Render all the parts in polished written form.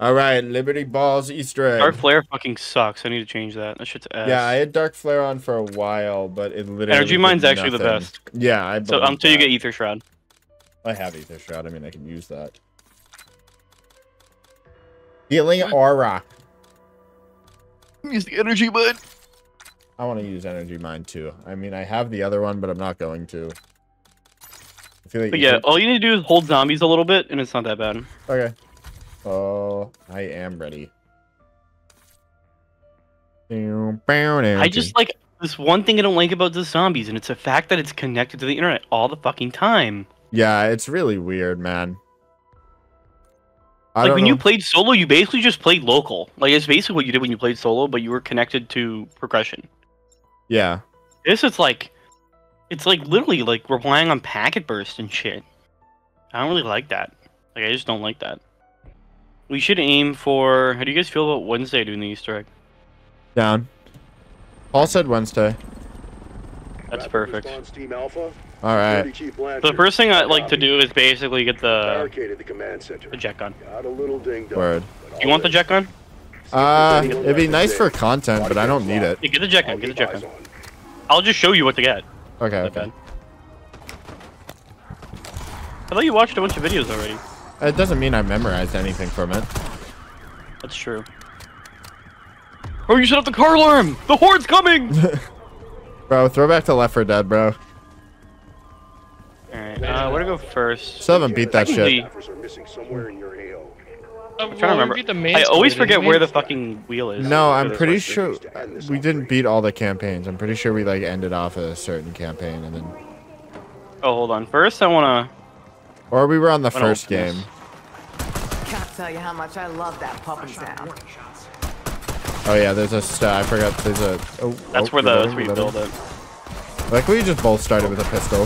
All right, Liberty Balls Easter egg. Dark Flare fucking sucks. I need to change that. That shit's ass. Yeah, I had Dark Flare on for a while, but it literally. Energy Mine's actually the best. Yeah, I believe. So until you get Aether Shroud. I have Aether Shroud. I mean, I can use that. Healing Aura. Use the Energy Mine. I want to use Energy Mine too. I mean, I have the other one, but I'm not going to. I feel like. But yeah, all you need to do is hold zombies a little bit, and it's not that bad. Okay. Oh, I am ready. I just like this one thing I don't like about the zombies, and it's the fact that it's connected to the internet all the fucking time. Yeah, it's really weird, man. Like when you played solo, you basically just played local. Like it's basically what you did when you played solo, but you were connected to progression. Yeah. This is like, it's like literally like relying on packet burst and shit. I don't really like that. Like I just don't like that. We should aim for... How do you guys feel about Wednesday doing the Easter egg? Down. Paul said Wednesday. That's perfect. Alright. The first thing I like to do is basically get the Jet Gun. Word. Do you want the Jet Gun? It'd be nice for content, but I don't need it. Yeah, get the Jet Gun, get the Jet Gun. I'll just show you what to get. Okay, okay. I thought you watched a bunch of videos already. It doesn't mean I memorized anything from it. That's true. Oh, you set up the car alarm! The horde's coming! Bro, throw back to Left 4 Dead, bro. Alright, where to go first? Still haven't beat that shit. I'm trying to remember. I always forget where the fucking wheel is. No, I'm pretty sure we didn't beat all the campaigns. I'm pretty sure we like ended off a certain campaign and then... Oh, hold on. First, I want to... Or we were on the first game. Can't tell you how much I love that puppet sound. Oh yeah, there's a I forgot there's a. Oh, that's where the we build it. Like we just both started with a pistol.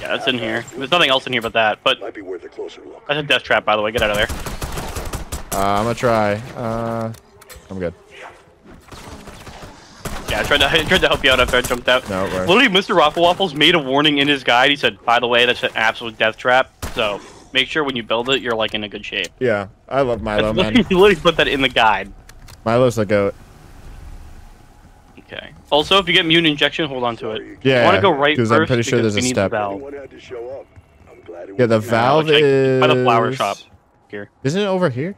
Yeah, that's in here. There's nothing else in here but that. But might be worth a closer look. That's a death trap, by the way. Get out of there. I'm gonna try. I'm good. Yeah, I tried to help you out after I jumped out. No, right. Literally, Mr. Raffle Waffles made a warning in his guide. He said, by the way, that's an absolute death trap. So make sure when you build it, you're like in a good shape. Yeah, I love Milo, man. He literally put that in the guide. Milo's the goat. Okay. Also, if you get Mutant Injection, hold on to it. Yeah, you want to go right first I'm pretty sure there's a step. Yeah, the valve is... By the flower shop. Here. Isn't it over here?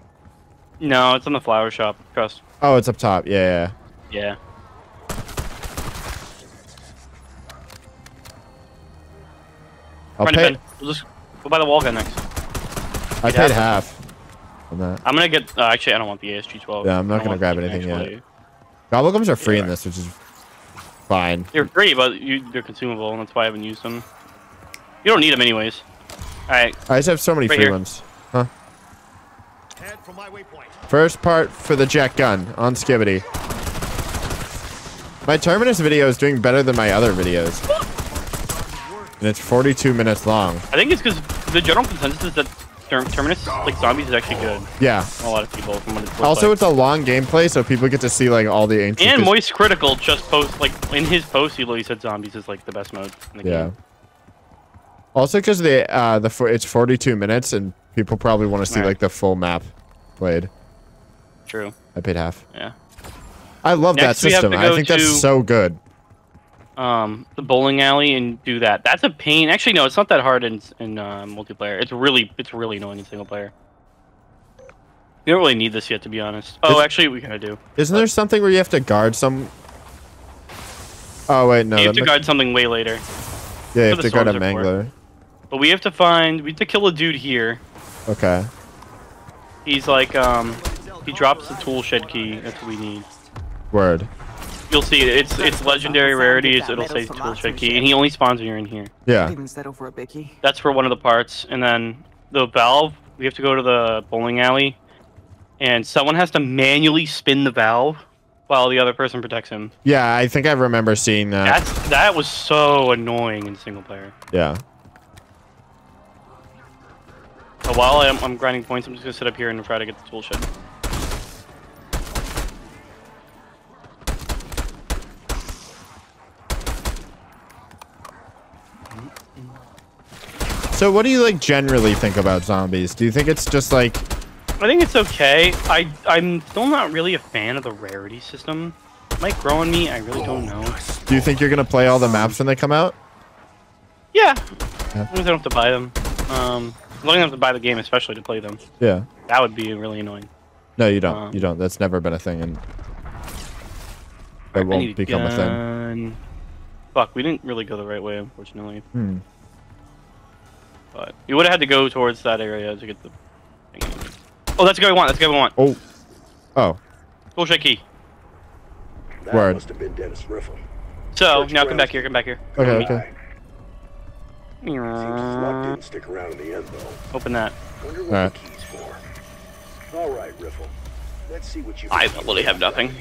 No, it's on the flower shop. Trust. Oh, it's up top. Yeah, yeah. Yeah. I'll pay. We'll just go by the wall gun next. I paid half on that. I'm gonna get. Actually, I don't want the ASG-12. Yeah, I'm not gonna grab anything yet. Gobblegums are free in this, which is fine. They're free, but they're consumable, and that's why I haven't used them. You don't need them anyways. All right. I just have so many free ones. Huh? Head from my waypoint. First part for the Jet Gun on Skibbity. My Terminus video is doing better than my other videos. And it's 42 minutes long. I think it's because the general consensus is that Terminus, like zombies, is actually good. Yeah. A lot of people. From what it's also, like. It's a long gameplay, so people get to see like all the ancient. And Moist Critical just post like in his post, he literally said zombies is like the best mode in the game. Also, because it's 42 minutes, and people probably want to see like the full map played. True. I paid half. Yeah. I love that system. I think that's so good. The bowling alley and do that. That's a pain. Actually, no, it's not that hard in multiplayer. It's really annoying in single player. You don't really need this yet, to be honest. Oh, actually, we kind of do. Isn't there something where you have to guard some? Oh wait, no. You have to guard something way later. Yeah, you have to guard a mangler. But we have to find. We have to kill a dude here. Okay. He's like he drops the tool shed key. That's what we need. Word. You'll see it. It's legendary rarities. It'll say tool shed key, and he only spawns when you're in here. Yeah. That's for one of the parts, and then the valve. We have to go to the bowling alley, and someone has to manually spin the valve while the other person protects him. Yeah, I think I remember seeing that. That was so annoying in single player. Yeah. So while I'm grinding points, I'm just gonna sit up here and try to get the tool shed. So what do you like generally think about zombies? Do you think it's just like... I think it's okay. I'm still not really a fan of the rarity system. It might grow on me. I really don't know. Do you think you're going to play all the maps when they come out? Yeah. As long as I don't have to buy them. As long as I don't have to buy the game, especially to play them. Yeah. That would be really annoying. No, you don't. You don't. That's never been a thing. And it won't become a thing. Fuck, we didn't really go the right way, unfortunately. Hmm. But you would have had to go towards that area to get the thing. Oh, that's the guy we want. That's the guy we want. Oh. Oh. Bullshit key. That Word. Must have been Dennis Riffle. So, now come back here. Come back here. Okay, okay. Didn't stick around in the end, though. Open that. Wonder what the key's for. All right, Riffle. Let's see what you I literally have nothing.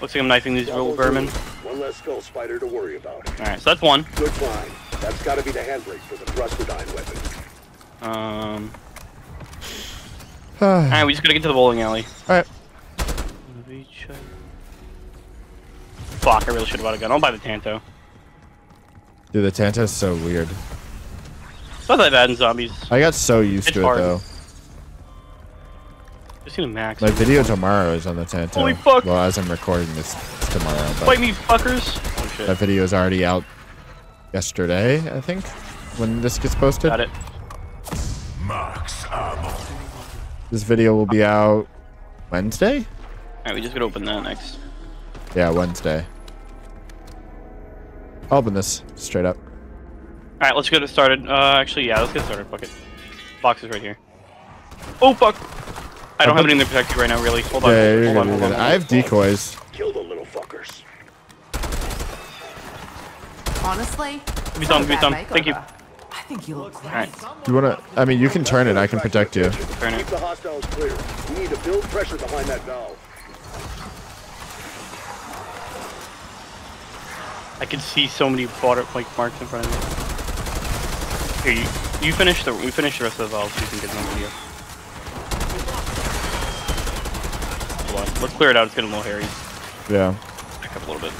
Looks like I'm knifing these little vermin. One less skull spider to worry about. All right, so that's one. Good find. That's got to be the handbrake for the thrustodine weapon. All right, we just gotta get to the bowling alley. All right. Fuck! I really should have bought a gun. I'll buy the Tanto. Dude, the Tanto's so weird. It's not that bad in zombies. I got so used to it though. Just need a max. My video tomorrow is on the Tanto. Holy fuck! Well, as I'm recording this, it's tomorrow. Fight me, fuckers! Oh shit! That video is already out yesterday, I think, when this gets posted. Got it. Max ammo. This video will be out Wednesday. All right, we just gotta open that next. Yeah, Wednesday. I'll open this straight up. All right, let's get it started. Actually, yeah, let's get started. Fuck it. Box is right here. Oh, fuck. I don't have anything to protect you right now, really. Hold on. Yeah, hold on. I have decoys. Kill the little fuckers. Honestly? Be done, be done. Thank you. I think you look great. Right. You wanna... I mean, you can turn it. I can protect you. Turn it. Keep the hostiles clear. We need to build pressure behind that valve. I can see so many water marks in front of me. Here, you finish the rest of the valves so you can get them video. Hold on, let's clear it out. It's getting a little hairy. Yeah. Back up a little bit.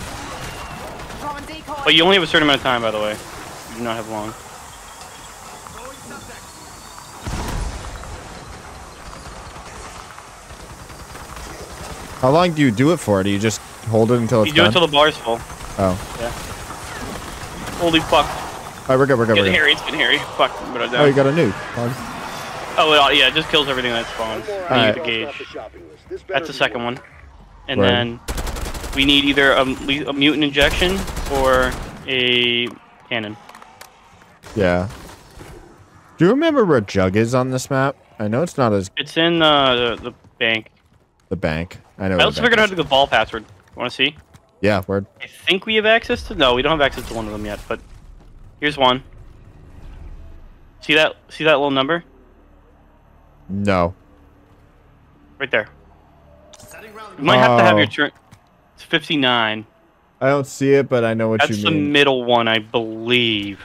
But you only have a certain amount of time, by the way. You do not have long. How long do you do it for? Do you just hold it until it's done? You do it until the bar's full. Oh. Yeah. Holy fuck. Alright, we're good, we're good. It's getting hairy, it's getting hairy. Fuck. Oh, you got a nuke. Oh, yeah, it just kills everything that spawns. Right. You get the gauge. That's the second one. And then we need either a mutant injection or a cannon. Yeah. Do you remember where Jug is on this map? I know it's not as... It's in the bank. The bank. I know. I also figured out how to do the ball password. Want to see? Yeah, word. I think we have access to... No, we don't have access to one of them yet, but... Here's one. See that? See that little number? No. Right there. You might have to have your turn... It's 59. I don't see it, but I know what you mean. That's the middle one, I believe.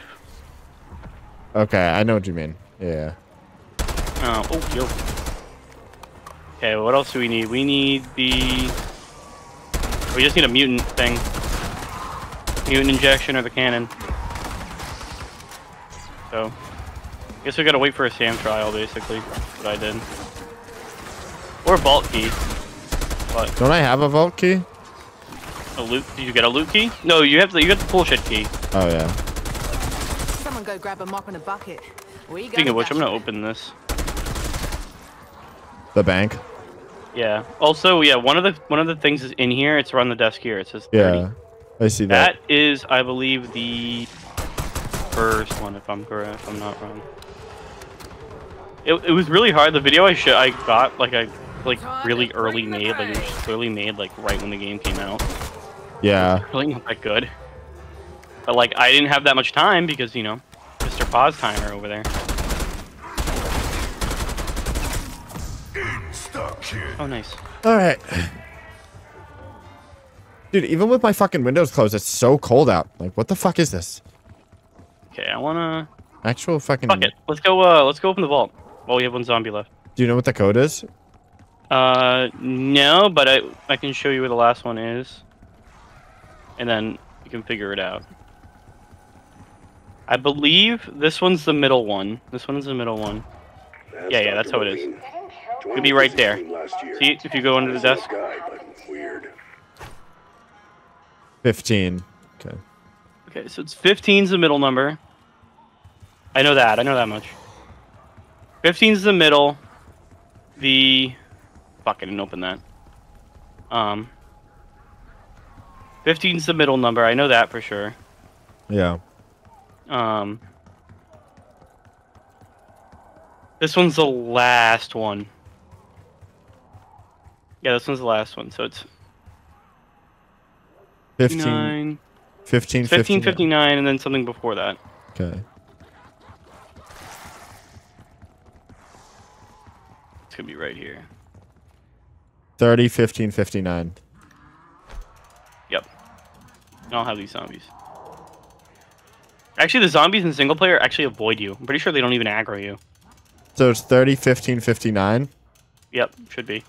Okay, I know what you mean. Yeah. Oh, yo. Okay, what else do we need? We need the... We just need a mutant thing. Mutant injection or the cannon. So, I guess we gotta wait for a SAM trial, basically. That's what I did. Or Vault Key. But don't I have a Vault Key? A loot? Did you get a loot key? No, you have the bullshit key. Oh yeah. Someone go grab a mop and a bucket. Speaking of which, I'm gonna open this. The bank. Yeah. Also, yeah, one of the things is in here. It's around the desk here. It says 30. Yeah, I see that. That is, I believe, the first one, if I'm correct. If I'm not wrong. It was really hard. The video I got it was clearly made like right when the game came out. Yeah. Really not that good. But like I didn't have that much time because you know, Mr. Pause Timer over there. Oh, nice. All right. Dude, even with my fucking windows closed, it's so cold out. Like, what the fuck is this? Okay, I wanna... Actual fucking... Fuck it. Let's go open the vault. Well, we have one zombie left. Do you know what the code is? No, but I can show you where the last one is. And then you can figure it out. I believe this one's the middle one. This one's the middle one. That's yeah, that's how it is. It'll be right there. See it if you go under the desk? 15. Okay. Okay, so it's 15's the middle number. I know that. I know that much. 15's the middle. The... Fuck, I didn't open that. 15's the middle number. I know that for sure. Yeah. This one's the last one. Yeah, this one's the last one. So it's 15, 59, and then something before that. Okay. It's gonna be right here. 30, 15, 59. Yep. And I'll have these zombies. Actually, the zombies in single player actually avoid you. I'm pretty sure they don't even aggro you. So it's 30, 15, 59? Yep, should be.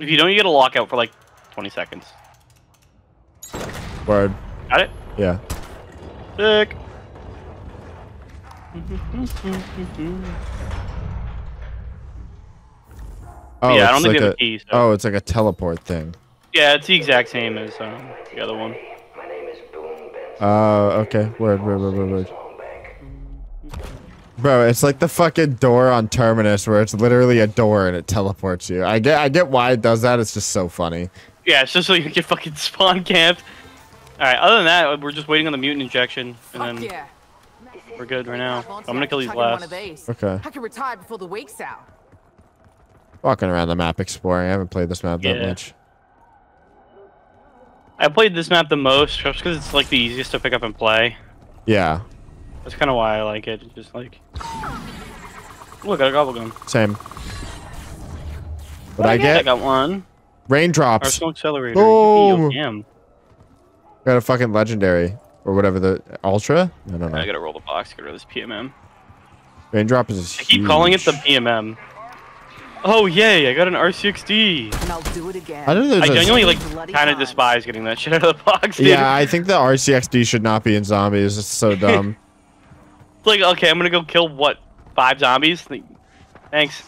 If you don't, you get a lockout for like 20 seconds. Word. Got it? Yeah. Sick. Oh, yeah, I don't think they have a key. So. Oh, it's like a teleport thing. Yeah, it's the exact same as the other one. Okay. Word. Bro, it's like the fucking door on Terminus where it's literally a door and it teleports you. I get why it does that. It's just so funny. Yeah, it's just so you can get fucking spawn camped. Alright, other than that, we're just waiting on the mutant injection and then we're good right now. I'm gonna kill these last. Okay. I can retire before the week's out. Walking around the map exploring. I haven't played this map that much. I played this map the most just because it's like the easiest to pick up and play. Yeah. That's kind of why I like it. It's just like... Look, I got a gobble gun. Same. What'd I get? I got one. Raindrops. Or smoke accelerator. Oh! Got a fucking legendary. Or whatever the... Ultra? I don't know. I gotta roll the box to get rid of this PMM. Raindrop is huge. I keep calling it the PMM. Oh, yay! I got an RCXD! And I'll do it again. I genuinely, like, kind of despise getting that shit out of the box, dude. Yeah, I think the RCXD should not be in zombies. It's so dumb. It's like, okay, I'm gonna go kill, what, 5 zombies? Thanks.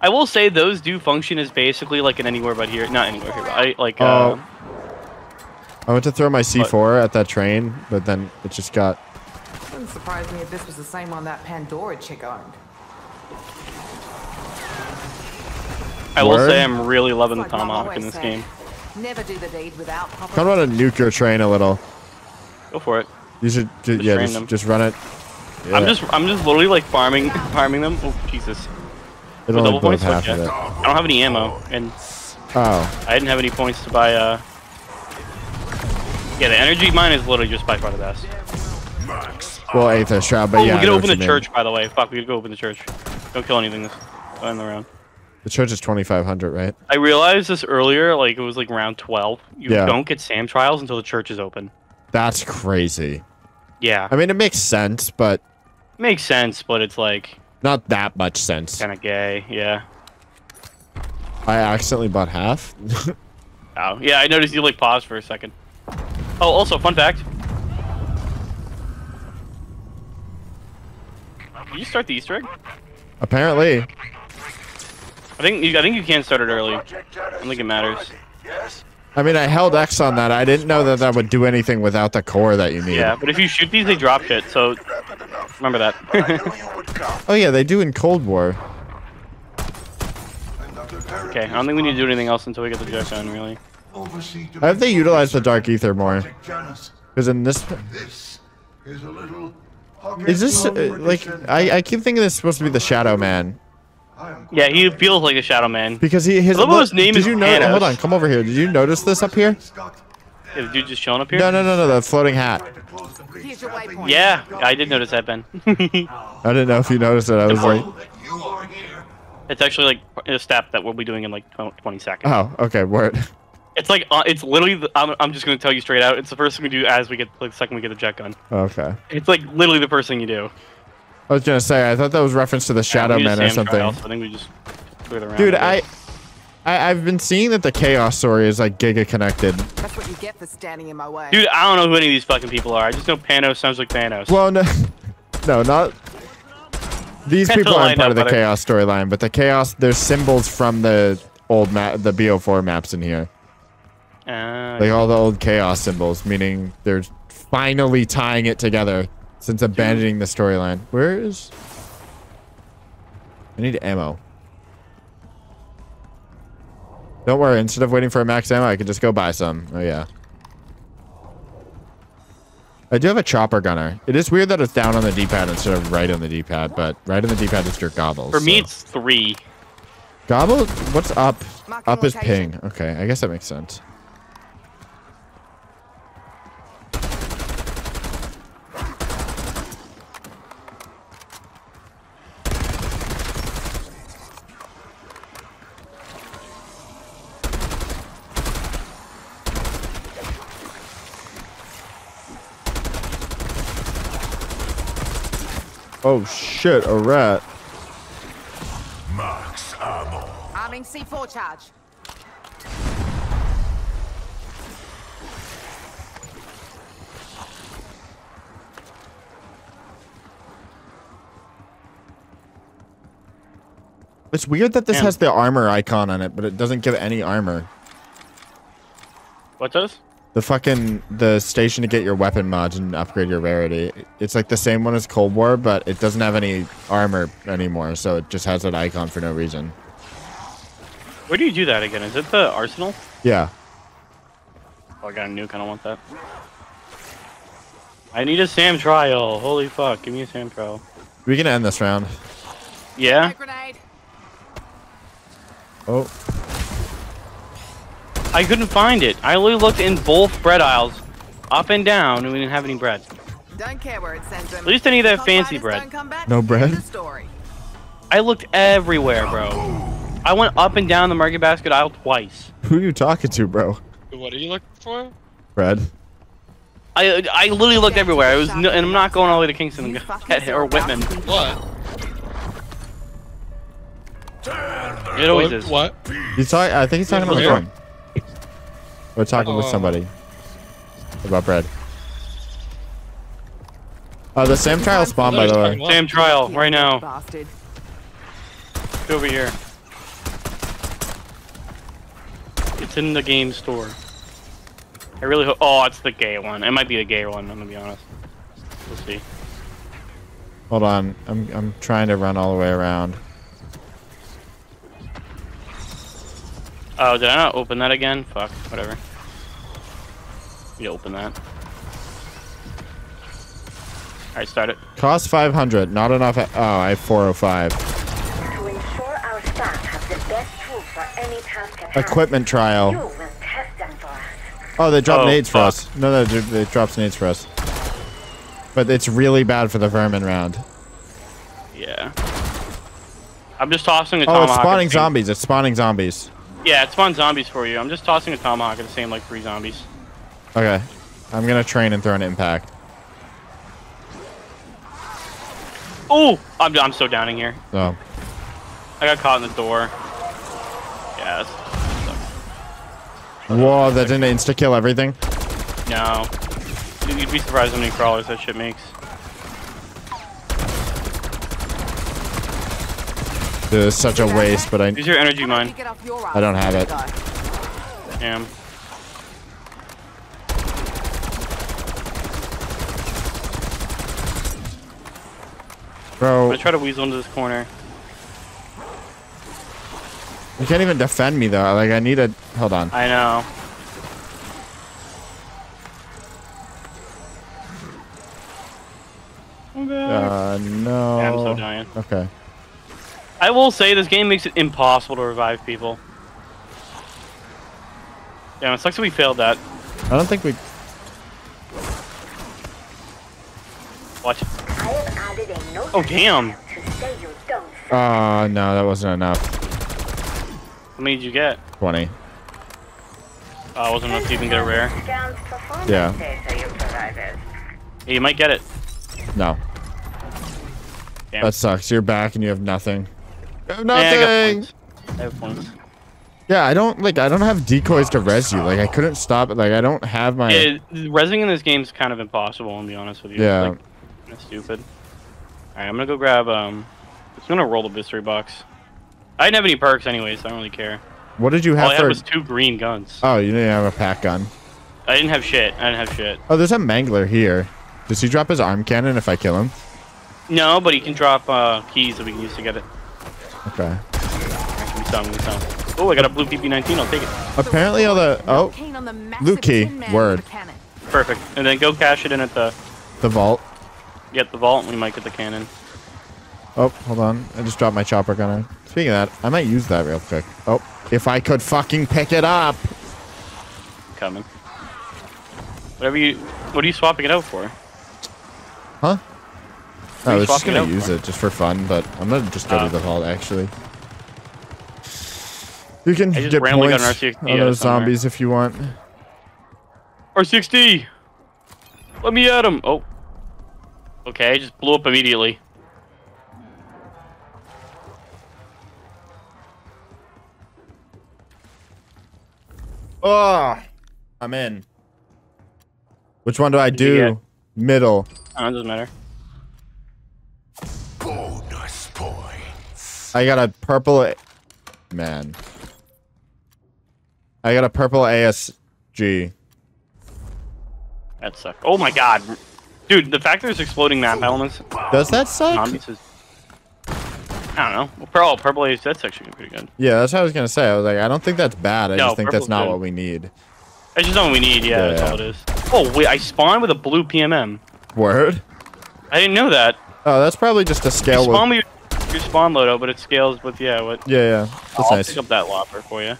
I will say those do function as basically, like, an Anywhere But Here. Not Anywhere Here, but I, like, I went to throw my C4 at that train, but then it just got... It wouldn't surprise me if this was the same on that Pandora chick owned. I will say I'm really loving the Tomahawk in this game. Never do the deed without proper... Come on and nuke your train a little. Go for it. You should, just run it. Yeah. I'm just literally like farming them. Oh Jesus! It'll only blow half of it. I don't have any ammo, and I didn't have any points to buy. Yeah, the energy mine is literally just by far the best. Well, Aether Shroud, but yeah. We could open the church, by the way. Fuck, we could go open the church. Don't kill anything this time around. The church is 2,500, right? I realized this earlier, like it was like round 12. You don't get SAM trials until the church is open. That's crazy. Yeah. I mean, it makes sense, but... Makes sense, but it's like... Not that much sense. Kind of gay, yeah. I accidentally bought half. Oh, yeah, I noticed you like paused for a second. Oh, also, fun fact. Did you start the Easter egg? Apparently. I think you can start it early. I don't think it matters. I mean, I held X on that. I didn't know that that would do anything without the core that you need. Yeah, but if you shoot these, they drop shit, so remember that. Oh yeah, they do in Cold War. Okay, I don't think we need to do anything else until we get the Jet Gun, really. I hope they utilize the Dark Aether more. Because in this... Is this, like, I keep thinking this is supposed to be the Shadow Man. Yeah, he feels like a Shadow Man. Because his name is Panos. Hold on, come over here. Did you notice this up here? Yeah, the dude just showing up here? No, the floating hat. Yeah, I did notice that, Ben. I didn't know if you noticed it. I was like... It's actually like a step that we'll be doing in like 20 seconds. Oh, okay, word. It's like, it's literally, I'm just going to tell you straight out, it's the first thing we do as we get, like, the second we get the Jet Gun. Okay. It's like literally the first thing you do. I was gonna say, I thought that was reference to the Shadow Man or something. I think we just around. Dude, I've been seeing that the Chaos story is like giga connected. That's what what you get for standing in my way. Dude, I don't know who any of these fucking people are. I just know Panos sounds like Thanos. Well, no, no, not these people aren't part of the Chaos storyline, but the Chaos, there's symbols from the old map, the BO4 maps in here. Like all the old Chaos symbols, meaning they're finally tying it together since abandoning the storyline. Where is? I need ammo. Don't worry, instead of waiting for a max ammo, I can just go buy some. Oh, yeah. I do have a chopper gunner. It is weird that it's down on the D-pad instead of right on the D-pad, but right on the D-pad is your gobbles. For me, it's 3. Gobbles? What's up? Up is ping. Okay, I guess that makes sense. Oh shit, a rat. Max ammo. Arming C4 charge. It's weird that this has the armor icon on it, but it doesn't give any armor. What does? The fucking, the station to get your weapon mods and upgrade your rarity. It's like the same one as Cold War, but it doesn't have any armor anymore, so it just has that icon for no reason. Where do you do that again? Is it the arsenal? Yeah. Oh, I got a nuke. I don't want that. I need a SAM trial. Holy fuck. Give me a SAM trial. We can end this round. Yeah? Oh. I couldn't find it. I only looked in both bread aisles, up and down, and we didn't have any bread. Don't care where it sends them. At least I need that fancy bread. No bread? I looked everywhere, bro. I went up and down the market basket aisle twice. Who are you talking to, bro? What are you looking for? Bread. I literally looked everywhere. It was no, and I'm not going all the way to Kingston or Whitman. What? It always is. What? He's talking. I think he's talking about the phone. We're talking with somebody about bread. The SAM trial spawned, by the way. SAM trial, right now. It's over here. It's in the game store. I really hope. Oh, it's the gay one. It might be the gay one. I'm gonna be honest. We'll see. Hold on. I'm trying to run all the way around. Oh, did I not open that again? Fuck. Whatever. You open that. Alright, start it. Cost 500. Not enough. Oh, I have 405. To ensure our staff have the best tools for any task at hand, equipment trial. You will test them for us. Oh, they dropped nades for us. No, they dropped nades for us. But it's really bad for the vermin round. Yeah. I'm just tossing a tomahawk. Oh, it's spawning zombies. It's spawning zombies. Yeah, it spawns zombies for you. I'm just tossing a tomahawk at the same, like, 3 zombies. Okay. I'm gonna train and throw an impact. Oh! I'm so downing here. Oh. I got caught in the door. Yeah, that's... Whoa, that didn't insta-kill everything? No. You'd be surprised how many crawlers that shit makes. Dude, it's such a waste, but I... Use your energy mine. I don't have it. Damn. Bro. I'm gonna try to weasel into this corner. You can't even defend me, though. Like, I need a... Hold on. I know. I'm back. No. Yeah, I'm so dying. Okay. I will say this game makes it impossible to revive people. Damn, it sucks that we failed that. I don't think we... Watch. Oh, damn. No, that wasn't enough. How many did you get? 20. Oh, wasn't enough to even get a rare. Yeah. Hey, you might get it. No. Damn. That sucks. You're back and you have nothing. I have nothing. I have points. Yeah, I don't have decoys to res you. Like, I couldn't stop it. Like, I don't have my... Resing in this game is kind of impossible, I'm gonna be honest with you. Yeah. Like, it's stupid. Alright, I'm gonna go grab, I'm gonna roll the mystery box. I didn't have any perks anyway, so I don't really care. What did you have? All I had was 2 green guns. Oh, you didn't have a pack gun. I didn't have shit. Oh, there's a mangler here. Does he drop his arm cannon if I kill him? No, but he can drop keys that we can use to get it. Okay. Oh, I got a blue PP-19. I'll take it. Apparently, all the loot key word. Perfect. And then go cash it in at the vault. Get the vault, and we might get the cannon. Oh, hold on. I just dropped my chopper gunner. Speaking of that, I might use that real quick. Oh, if I could fucking pick it up. Coming. Whatever you... What are you swapping it out for? Huh? Oh, I was just going to use it just for fun, but I'm going to just go to the vault, actually. You can get points on those zombies if you want. RCXD! Let me at him! Oh. Okay, I just blew up immediately. Oh, I'm in. Which one do I do? Yeah. Middle. Oh, it doesn't matter. Bonus points. I got a purple... Man. I got a purple ASG. That sucks. Oh my god. Dude, the fact there's exploding map elements... Does that suck? I don't know. Well, purple ASG, that's actually pretty good. Yeah, that's what I was going to say. I was like, I don't think that's bad. I just think that's not what we need. That's just not what we need. Yeah, that's all it is. Oh, wait, I spawned with a blue PMM. Word? I didn't know that. Oh, that's probably just a scale with... Spawn with your spawn loadout, but it scales with, yeah. That's nice. I'll pick up that lopper for you.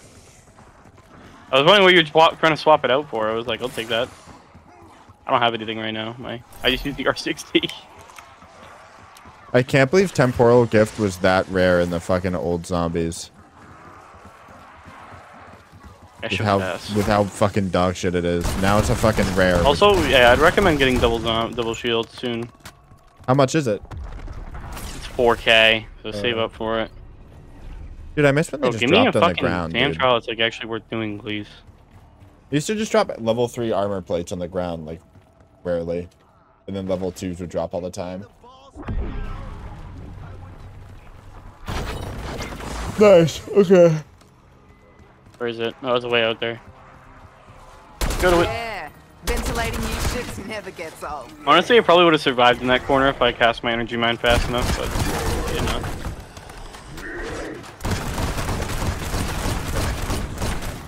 I was wondering what you were trying to swap it out for. I was like, I'll take that. I don't have anything right now. I just used the R60. I can't believe Temporal Gift was that rare in the fucking old zombies. With how fucking dog shit it is. Now it's a fucking rare. Also, yeah, I'd recommend getting double shield soon. How much is it? It's 4K, so save up for it. Dude, I missed when they just dropped on the ground. SAM trial, it's like actually worth doing, please. They used to just drop level 3 armor plates on the ground, like, rarely. And then level 2s would drop all the time. Nice, okay. Where is it? Oh, it's way out there. Go to it. Yeah. Ventilating you ships never gets old. Honestly, I probably would have survived in that corner if I cast my energy mine fast enough, but I did not.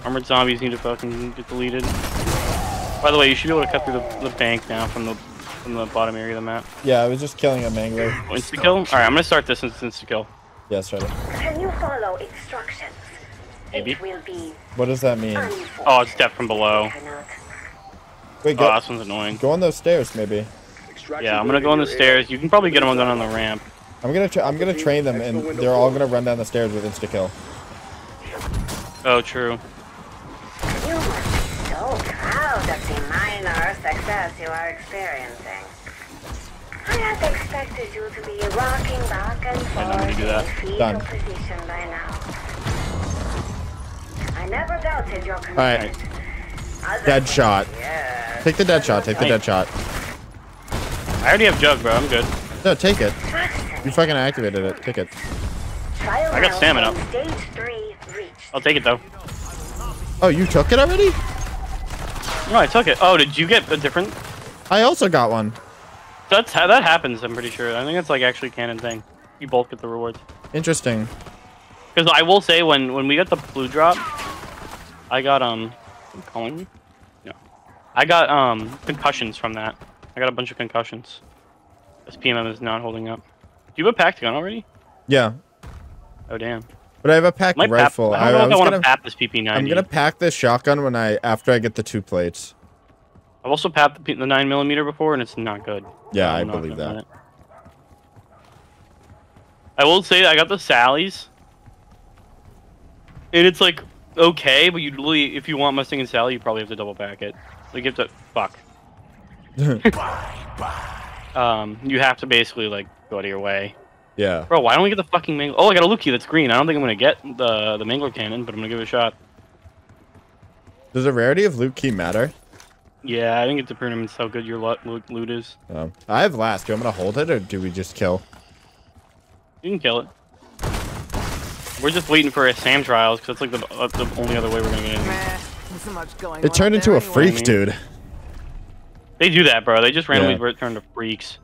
Armored zombies need to fucking get deleted. By the way, you should be able to cut through the bank now from the bottom area of the map. Yeah, I was just killing a mangler. Insta kill? Alright, I'm gonna start this insta kill. Yes, right. Can you follow instructions? Maybe. What does that mean? Oh, it's death from below. Wait, go, oh, this one's annoying. Go on those stairs, maybe. Yeah, I'm gonna go on the stairs. You can probably get them done on the ramp. I'm gonna train them, and they're all gonna run down the stairs with insta kill. Oh, true. You must be so proud of the minor success you are experiencing. I had expected you to be rocking back and forth in fetal position by now. I never doubted your commitment. Alright. Dead shot. Yeah. Take the dead shot. Take the dead shot. I already have Jug, bro. I'm good. No, take it. You fucking activated it. Take it. I got stamina. I'll take it, though. Oh, you took it already? No, I took it. Oh, did you get a different? I also got one. That's how that happens, I'm pretty sure. I think it's like actually a canon thing. You both get the rewards. Interesting. Because I will say, when we got the blue drop... I got, I got, concussions from that. I got a bunch of concussions. This PMM is not holding up. Do you have a pack gun already? Yeah. Oh, damn. But I have a pack rifle. I don't know if I want to pap this PP-90. I'm going to pack this shotgun after I get the 2 plates. I've also papped the 9mm before, and it's not good. Yeah, I believe that. I will say, I got the Sally's. And it's like... Okay, but you literally, if you want Mustang and Sally, you probably have to double pack it. Like, you have to, fuck. You have to basically, like, go out of your way. Yeah. Bro, why don't we get the fucking Mangler? Oh, I got a Loot Key that's green. I don't think I'm going to get the Mangler Cannon, but I'm going to give it a shot. Does the rarity of Loot Key matter? Yeah, I didn't get to print how good your loot is. Oh. I have last. Do you want me to hold it, or do we just kill? You can kill it. We're just waiting for a SAM trial, because that's like the only other way we're going to get in. It turned into a freak, dude. They do that, bro. They just randomly turn to freaks.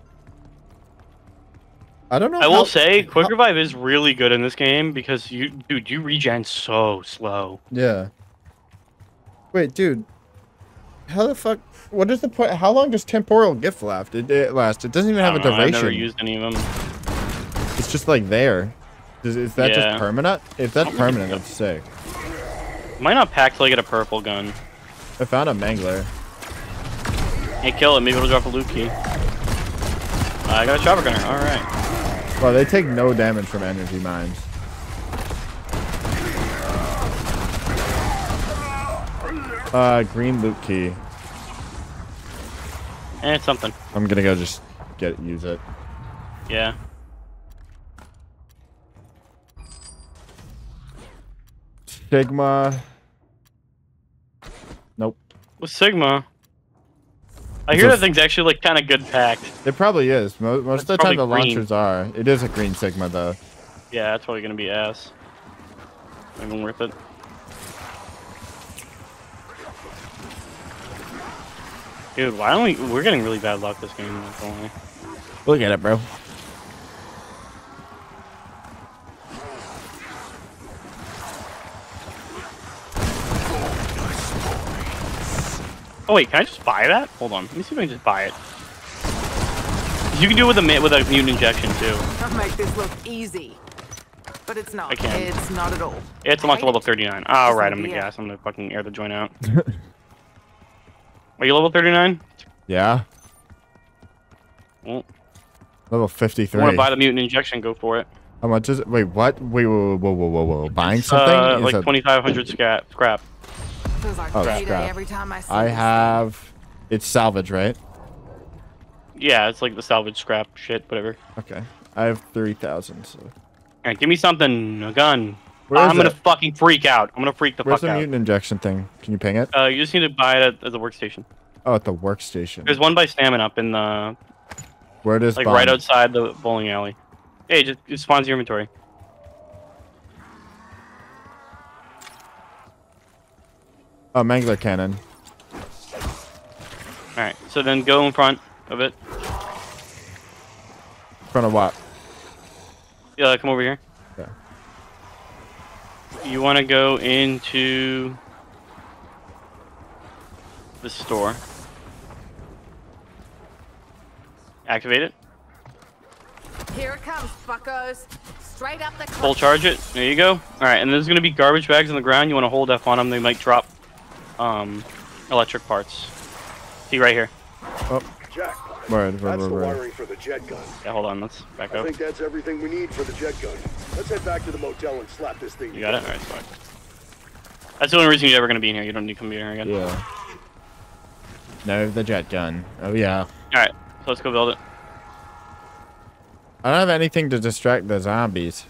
I don't know. I will say, Quick Revive is really good in this game, because you, dude, you regen so slow. Yeah. Wait, dude. How the fuck? What is the point? How long does temporal gift last? It lasts. It doesn't even have a duration. I've never used any of them. It's just like there. Is that just permanent? If that's permanent, that's sick. Might not pack till I get a purple gun. I found a Mangler. Hey, kill it. Maybe it'll drop a Loot Key. I got a Chopper Gunner. All right. Well, they take no damage from energy mines. Green Loot Key. Eh, it's something. I'm gonna go just get it, use it. Yeah. Sigma. Nope. With Sigma? I hear that thing's actually like kind of good packed. It probably is. Most of the time the launchers are. It is a green Sigma though. Yeah, that's probably gonna be ass. Not even worth it. Dude, why don't we? We're getting really bad luck this game. Definitely. Look at it, bro. Oh wait, can I just buy that? Hold on, let me see if I can just buy it. You can do it with a mutant injection too. I'll make this look easy, but it's not. I can. It's not at all. It's unlocked level 39. All right, I'm gonna gas. I'm gonna fucking air the joint out. Are you level 39? Yeah. Well, level 53. I want to buy the mutant injection. Go for it. How much is it? Wait, what? Wait, whoa. Buying something? Like 2,500 scrap. Oh, scrap. Every time I have... It's salvage, right? Yeah, it's like the salvage scrap shit, whatever. Okay. I have 3,000, so... Alright, give me something. A gun. I'm gonna fucking freak out. I'm gonna freak the fuck out. Where's the mutant injection thing? Can you ping it? You just need to buy it at the workstation. Oh, at the workstation. There's one by Stamina up in the... Where does? Like bomb? Right outside the bowling alley. Hey, just spawns your inventory. Oh, Mangler Cannon. Alright, so then go in front of it. In front of what? Yeah, come over here. You want to go into the store. Activate it. Here it comes, fuckos. Straight up the cliff. Full charge it. There you go. All right, and there's going to be garbage bags on the ground. You want to hold F on them. They might drop electric parts. See right here. Oh. Jackpot. That's the wiring for the jet gun. Yeah, hold on. Let's back up. I think that's everything we need for the jet gun. Let's head back to the motel and slap this thing. You got it? Alright, fine. That's the only reason you're ever going to be in here. You don't need to come here again. Yeah. No, the jet gun. Oh, yeah. Alright, so let's go build it. I don't have anything to distract the zombies.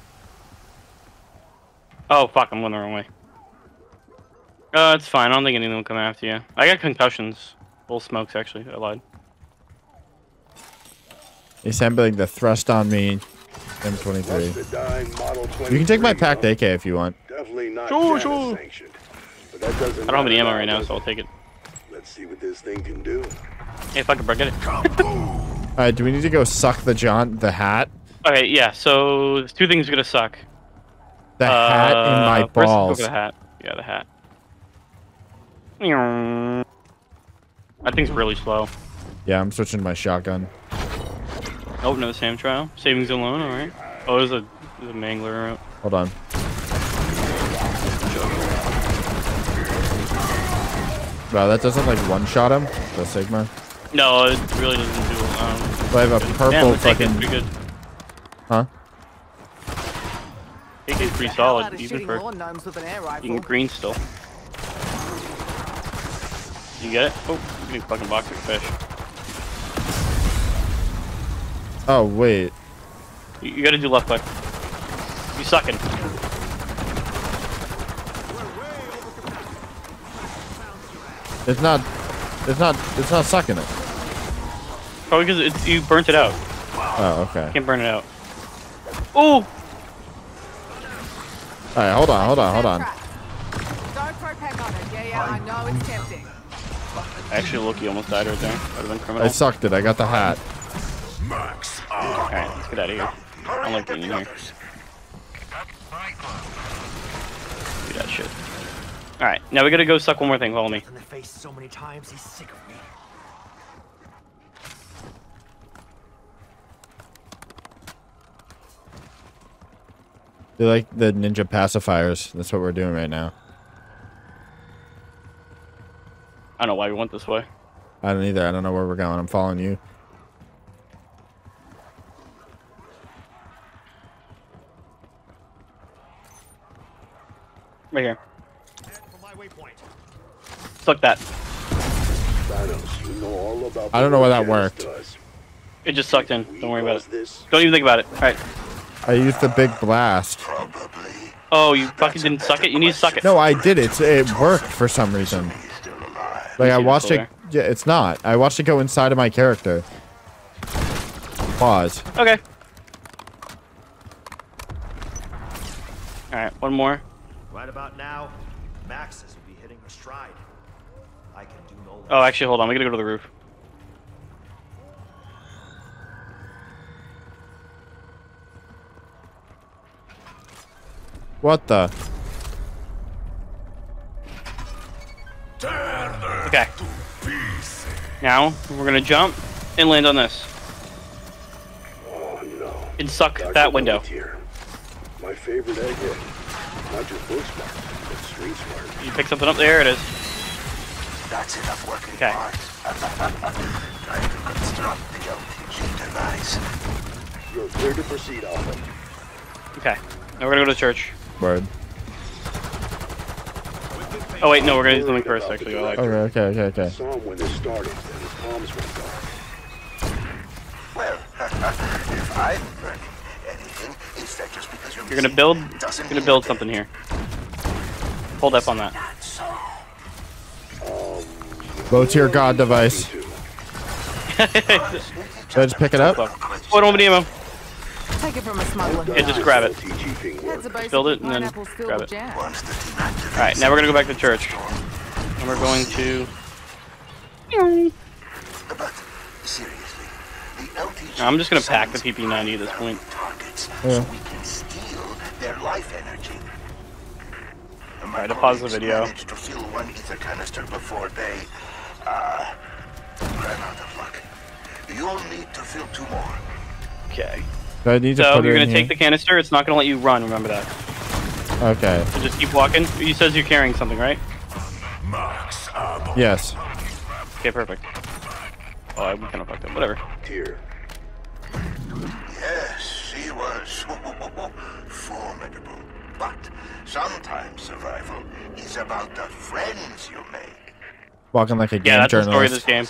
Oh, fuck. I'm going the wrong way. It's fine. I don't think anything will come after you. I got concussions. Bull smokes, actually. I lied. Assembling the thrust on me. M23. You can take my packed AK if you want. Sure. I don't have any ammo right now, so I'll take it. Let's see what this thing can do. Hey, fuck it, bro, get it. Alright, do we need to go suck the hat? Okay, yeah, so there's two things we're gonna suck. The hat and my balls. First, go to the hat. Yeah, the hat. That thing's really slow. Yeah, I'm switching to my shotgun. Oh, no, SAM trial. Savings alone, alright. Oh, there's a Mangler out. Hold on. Wow, that doesn't like one-shot him? The Sigma? No, it really doesn't do it. I have a purple fucking... Pretty good. Huh? AK's pretty solid, even for... You can green still. You get it? Oh, you can fucking box your fish. Oh, wait. You gotta do left click. You sucking. It's not sucking it. Probably because you burnt it out. Oh, okay. You can't burn it out. Ooh! Alright, hold on. I know it's tempting. Actually, look, you almost died right there. That would have been criminal. I sucked it. I got the hat. Alright, let's get out of here. I don't like being in here. Do that shit. Alright, now we gotta go suck one more thing. Follow me. They're like the ninja pacifiers. That's what we're doing right now. I don't know why we went this way. I don't either. I don't know where we're going. I'm following you. Right here. Suck that. I don't know why that worked. It just sucked in. Don't worry about it. Don't even think about it. Alright. I used the big blast. Oh, you fucking didn't suck it? You need to suck it. No, I did it. It worked for some reason. Like, I watched it. Yeah, it's not. I watched it go inside of my character. Pause. Okay. Alright, one more. Right about now, Max's will be hitting her stride. I can do no less. Oh, actually, hold on. We gotta go to the roof. What the? Okay. Now we're gonna jump and land on this. Oh, no. And suck Dr. that window. My favorite idea. Not your book smart, but street smart. You pick something up there. It is. That's enough working. Okay. I can construct the LPG device. You're clear to proceed, Alvin. Okay. Now we're gonna go to the church. Word. Oh wait, no, we're gonna do something first, actually. Okay. Well, if I've learned anything, it's that just because you're gonna build something here. Hold up on that. Low tier god device. Should I just pick it up? Oh, I don't have any ammo. Take it from a smuggler. Yeah, just grab it. Build it and then grab it. Alright, now we're gonna go back to church. And we're going to... I'm just gonna pack the PP90 at this point. Yeah. Alright, I paused the video. You'll need to fill two more. Okay. So you're gonna take the canister. It's not gonna let you run. Remember that. Okay. So just keep walking. You says you're carrying something, right? Yes. Okay, perfect. Oh, I kind of fucked up. Whatever. Here. Yes, he was formidable, but sometimes survival is about the friends you make. Walking like a game journalist. Yeah, that's the story of this game.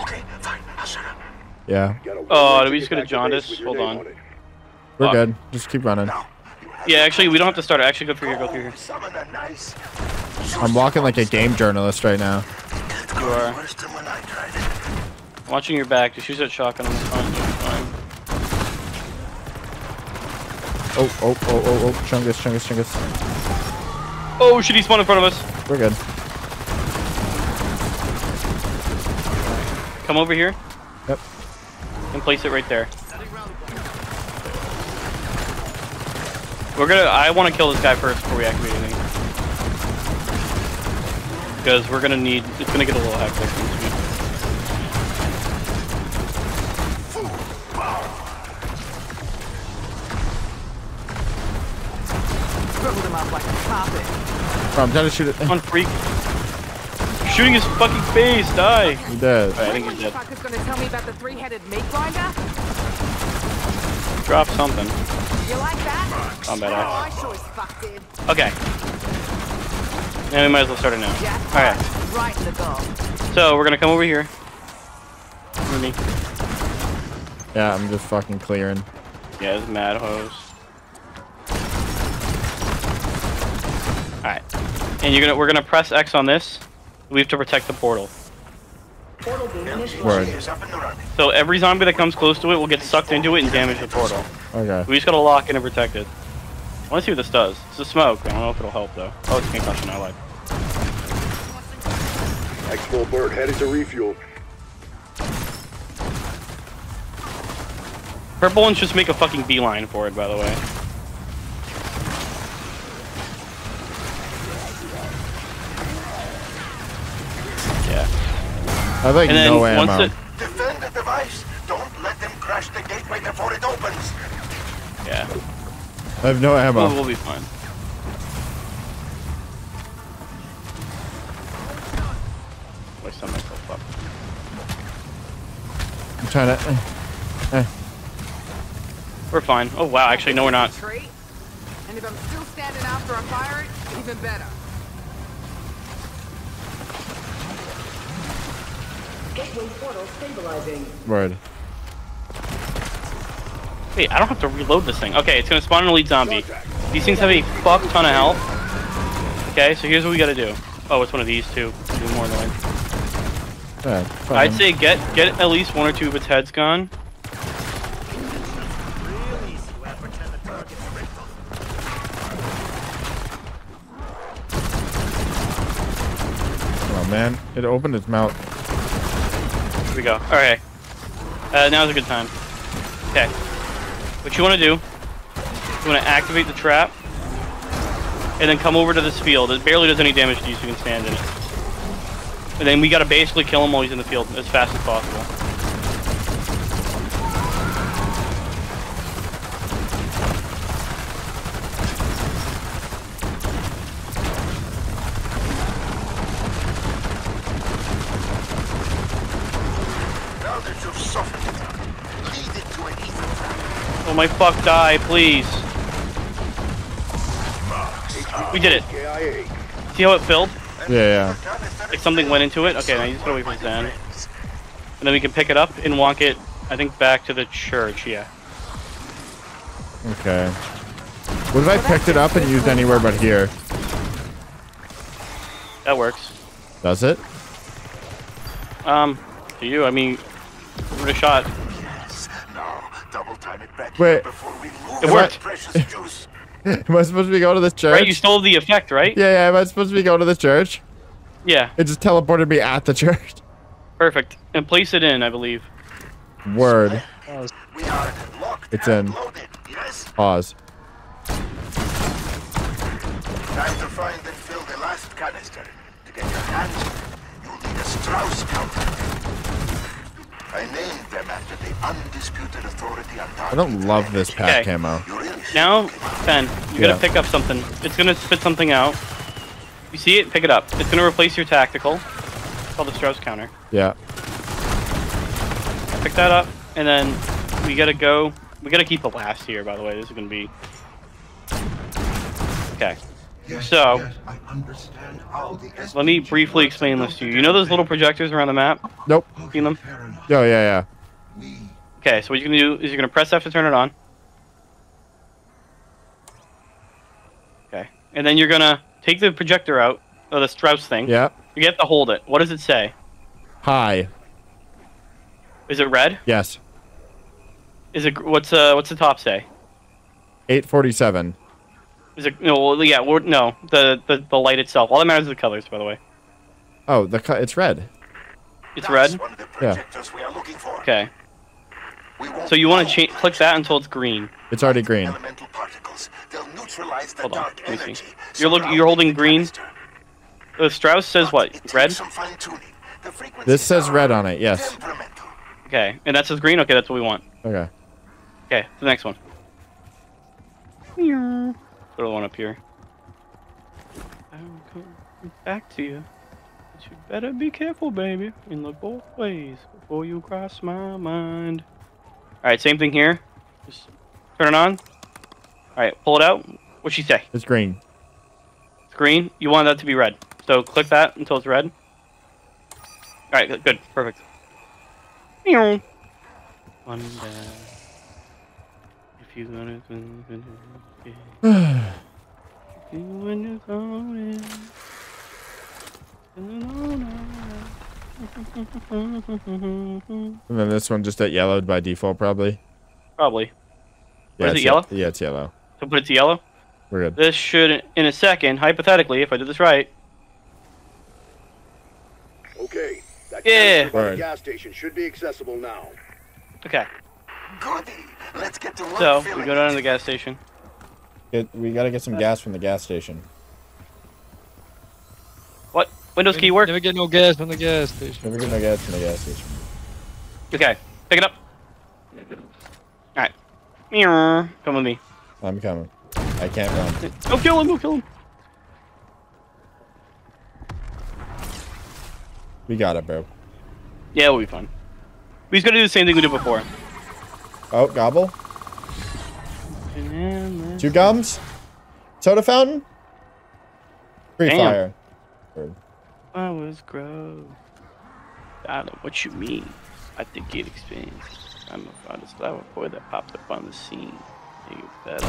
Okay, fine. I'll shut up. Yeah. Oh, are we just gonna jaundice? Hold on. We're good. Just keep running. Yeah, actually, we don't have to start. Actually, go through here. Go through here. I'm walking like a game journalist right now. You are. I'm watching your back. Just use that shotgun on the front. Oh. Chungus. Oh, should he spawn in front of us? We're good. Come over here. Yep. And place it right there. I want to kill this guy first before we activate anything. Because we're gonna need. It's gonna get a little hectic. Crippled him up like a carpet. I'm trying to shoot it. Come on, freak. Shooting his fucking face, die! He does. Right, I think he's dead. Fucker's gonna tell me about the three-headed meat grinder? Drop something. You like that? I'm bad at. Okay. And we might as well start it now. Alright. Right in the goal. So we're gonna come over here. Yeah, I'm just fucking clearing. Yeah, it's mad hose. Alright. And we're gonna press X on this. We have to protect the portal. Word. So every zombie that comes close to it will get sucked into it and damage the portal. Okay. We just gotta lock in and protect it. I wanna see what this does. It's a smoke. I don't know if it'll help though. Oh, it's concussion. I like. Actual bird headed to refuel. Purple ones just make a fucking beeline for it, by the way. I think no ammo. Defend the device. Don't let them crash the gateway before it opens. Yeah. I have no ammo. We'll be fine. Waste on myself up. I'm trying to. We're fine. Oh wow, actually no, we're not. And if I'm still standing after I fire it, even better. Gateway portal stabilizing. Right. Wait, I don't have to reload this thing. Okay, it's gonna spawn an elite zombie. These things have a fuck ton of health. Okay, so here's what we gotta do. Oh, it's one of these too. Do more annoying. I'd say get at least one or two of its heads gone. Oh man, it opened its mouth. We go. Alright. Now's a good time. Okay. What you want to do, you want to activate the trap, and then come over to this field. It barely does any damage to you, so you can stand in it. And then we got to basically kill him while he's in the field as fast as possible. My fuck die, please. We did it. See how it filled? Yeah, yeah. Like something went into it? Okay, now you just gotta wait for the sand. And then we can pick it up and walk it, I think, back to the church, yeah. Okay. What if I picked it up and used Anywhere But Here? That works. Does it? To you, I mean, give it a shot. Wait. It worked. Am I supposed to be going to this church? Right, you stole the effect, right? Yeah, yeah. Am I supposed to be going to this church? Yeah. It just teleported me at the church. Perfect. And place it in, I believe. Word. It's in. Pause. Time to find and fill the last canister. To get your hands, you'll need a Strauss counter. I named them after the undisputed authority on Dark. I don't love this pack camo. Now, Ben, you gotta pick up something. It's gonna spit something out. You see it? Pick it up. It's gonna replace your tactical. It's called the Strauss counter. Yeah. Pick that up, and then we gotta go. We gotta keep the last here, by the way. This is gonna be. Okay. So, let me briefly explain this to you. You know those little projectors around the map? Nope. Seen them? Oh, yeah, yeah. Okay, so what you're going to do is you're going to press F to turn it on. Okay. And then you're going to take the projector out, or the Strauss thing. Yeah. You have to hold it. What does it say? Hi. Is it red? Yes. Is it, what's the top say? 847. Is it, no, yeah, no, the light itself. All that matters is the colors, by the way. Oh, it's red. It's red? Yeah. Okay. So you want to click that until it's green. It's already green. Hold on, let me see. You're holding green. The Strauss says what? Red? This says red on it, yes. Okay, and that says green? Okay, that's what we want. Okay. Okay, the next one. Yeah. Little one up here. I'm coming back to you. But you better be careful, baby, and look both ways before you cross my mind. Alright, same thing here. Just turn it on. Alright, pull it out. What'd she say? It's green. It's green? You want that to be red. So click that until it's red. Alright, good. Perfect. One day, If you wanna go, when you're going, and then this one just at yellowed by default, probably. Probably. Yeah, is it yellow? Yeah, it's yellow. So put it to yellow? We're good. This should, in a second, hypothetically, if I did this right. Okay. That gas station should be accessible now. Okay. Goody. Let's get to work. So, we go down to the gas station. We gotta get some gas from the gas station. What? Windows key work? Never get no gas from the gas station. Never get no gas from the gas station. Okay. Pick it up. Alright. Come with me. I'm coming. I can't run. Go kill him! Go kill him! We got it, bro. Yeah, we'll be fine. We're just gonna do the same thing we did before. Oh, gobble? Two gums? Soda fountain? Free fire. I was gross. I don't know what you mean. I think it expands. I'm a father's flower boy that popped up on the scene. You better.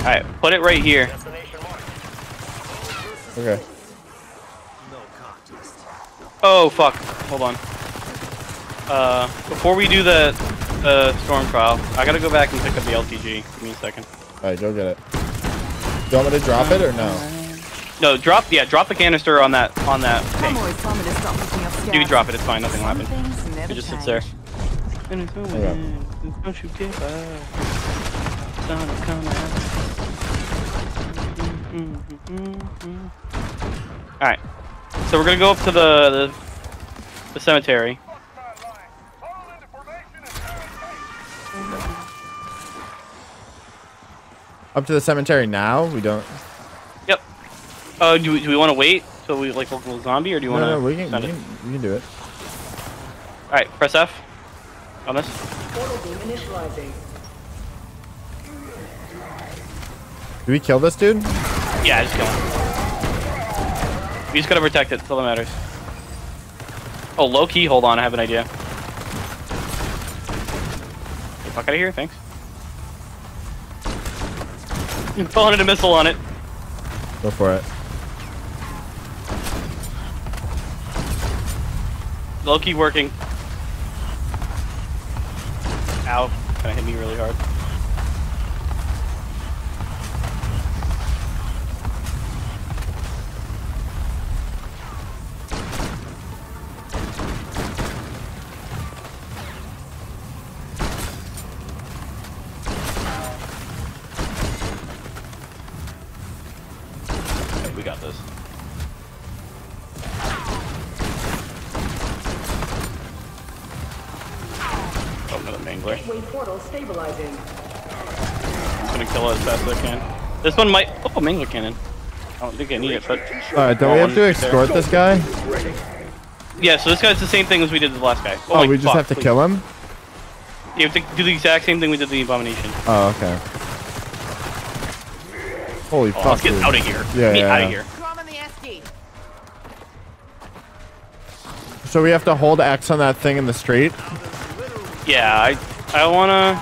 Alright, put it right here. Okay. Oh, fuck. Hold on. Before we do the storm trial, I gotta go back and pick up the LTG. Give me a second. Alright, go get it. Do you want me to drop it or no? No, drop the canister on that thing. Dude, drop it, it's fine, nothing will happen. It just sits there. Alright. So we're gonna go up to the cemetery. Up to the cemetery now? We don't. Yep. Do we want to wait till we like look a little zombie, or do you want to? No, we can do it. All right, press F on this. Do we kill this dude? Yeah, just kill him. We just gotta protect it. That's all that matters. Oh, low key. Hold on, I have an idea. Get the fuck out of here, thanks. You planted a missile on it. Go for it. Low key working. Ow. Kinda hit me really hard. This one might. Oh, Mangler Cannon. I don't think I need it, but. Alright, don't we have to escort this guy? Yeah, so this guy's the same thing as we did the last guy. Oh, we just have to kill him? You have to do the exact same thing we did the Abomination. Oh, okay. Holy fuck. Let's get out of here. Yeah. Get out of here. So we have to hold X on that thing in the street? Yeah, I wanna.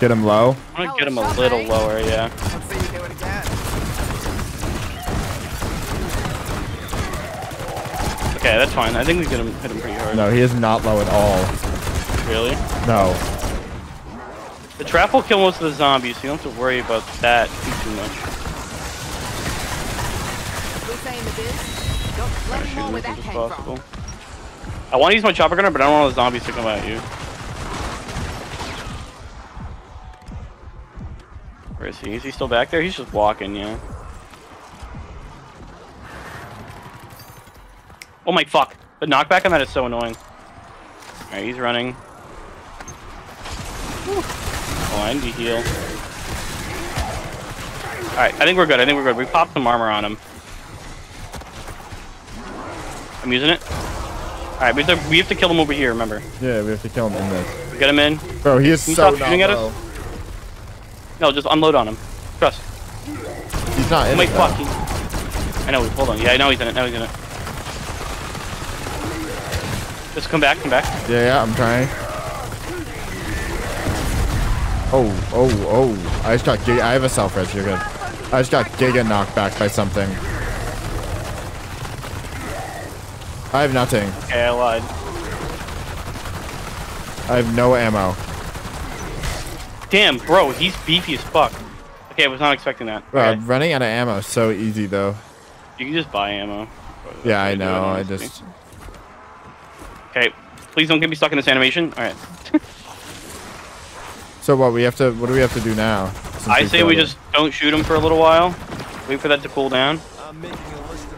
Get him low? I wanna get him a little lower, yeah. Okay, that's fine. I think we hit him pretty hard. No, he is not low at all. Really? No. The trap will kill most of the zombies, so you don't have to worry about that too much. I want to use my chopper gunner, but I don't want the zombies to come at you. Where is he? Is he still back there? He's just walking, yeah. Oh my fuck. The knockback on that is so annoying. Alright, he's running. Whew. Oh, I need to heal. Alright, I think we're good. I think we're good. We popped some armor on him. I'm using it. Alright, we have to kill him over here, remember. Yeah, we have to kill him in this. Get him in. Bro, he is so not low. No, just unload on him. Trust. He's not in it, though. Fuck. I know, hold on. Yeah, I know he's in it. Now he's in it. Just come back, come back. Yeah, I'm trying. Oh, oh, oh. I just got giga. I have a self-res. You're good. I just got giga knocked back by something. I have nothing. Okay, I lied. I have no ammo. Damn, bro, he's beefy as fuck. Okay, I was not expecting that. Bro, okay. I'm running out of ammo so easy, though. You can just buy ammo. Yeah, I know. I just... Okay, please don't get me stuck in this animation. All right. So what, we have to... What do we have to do now? I say we just don't shoot him for a little while. Wait for that to cool down.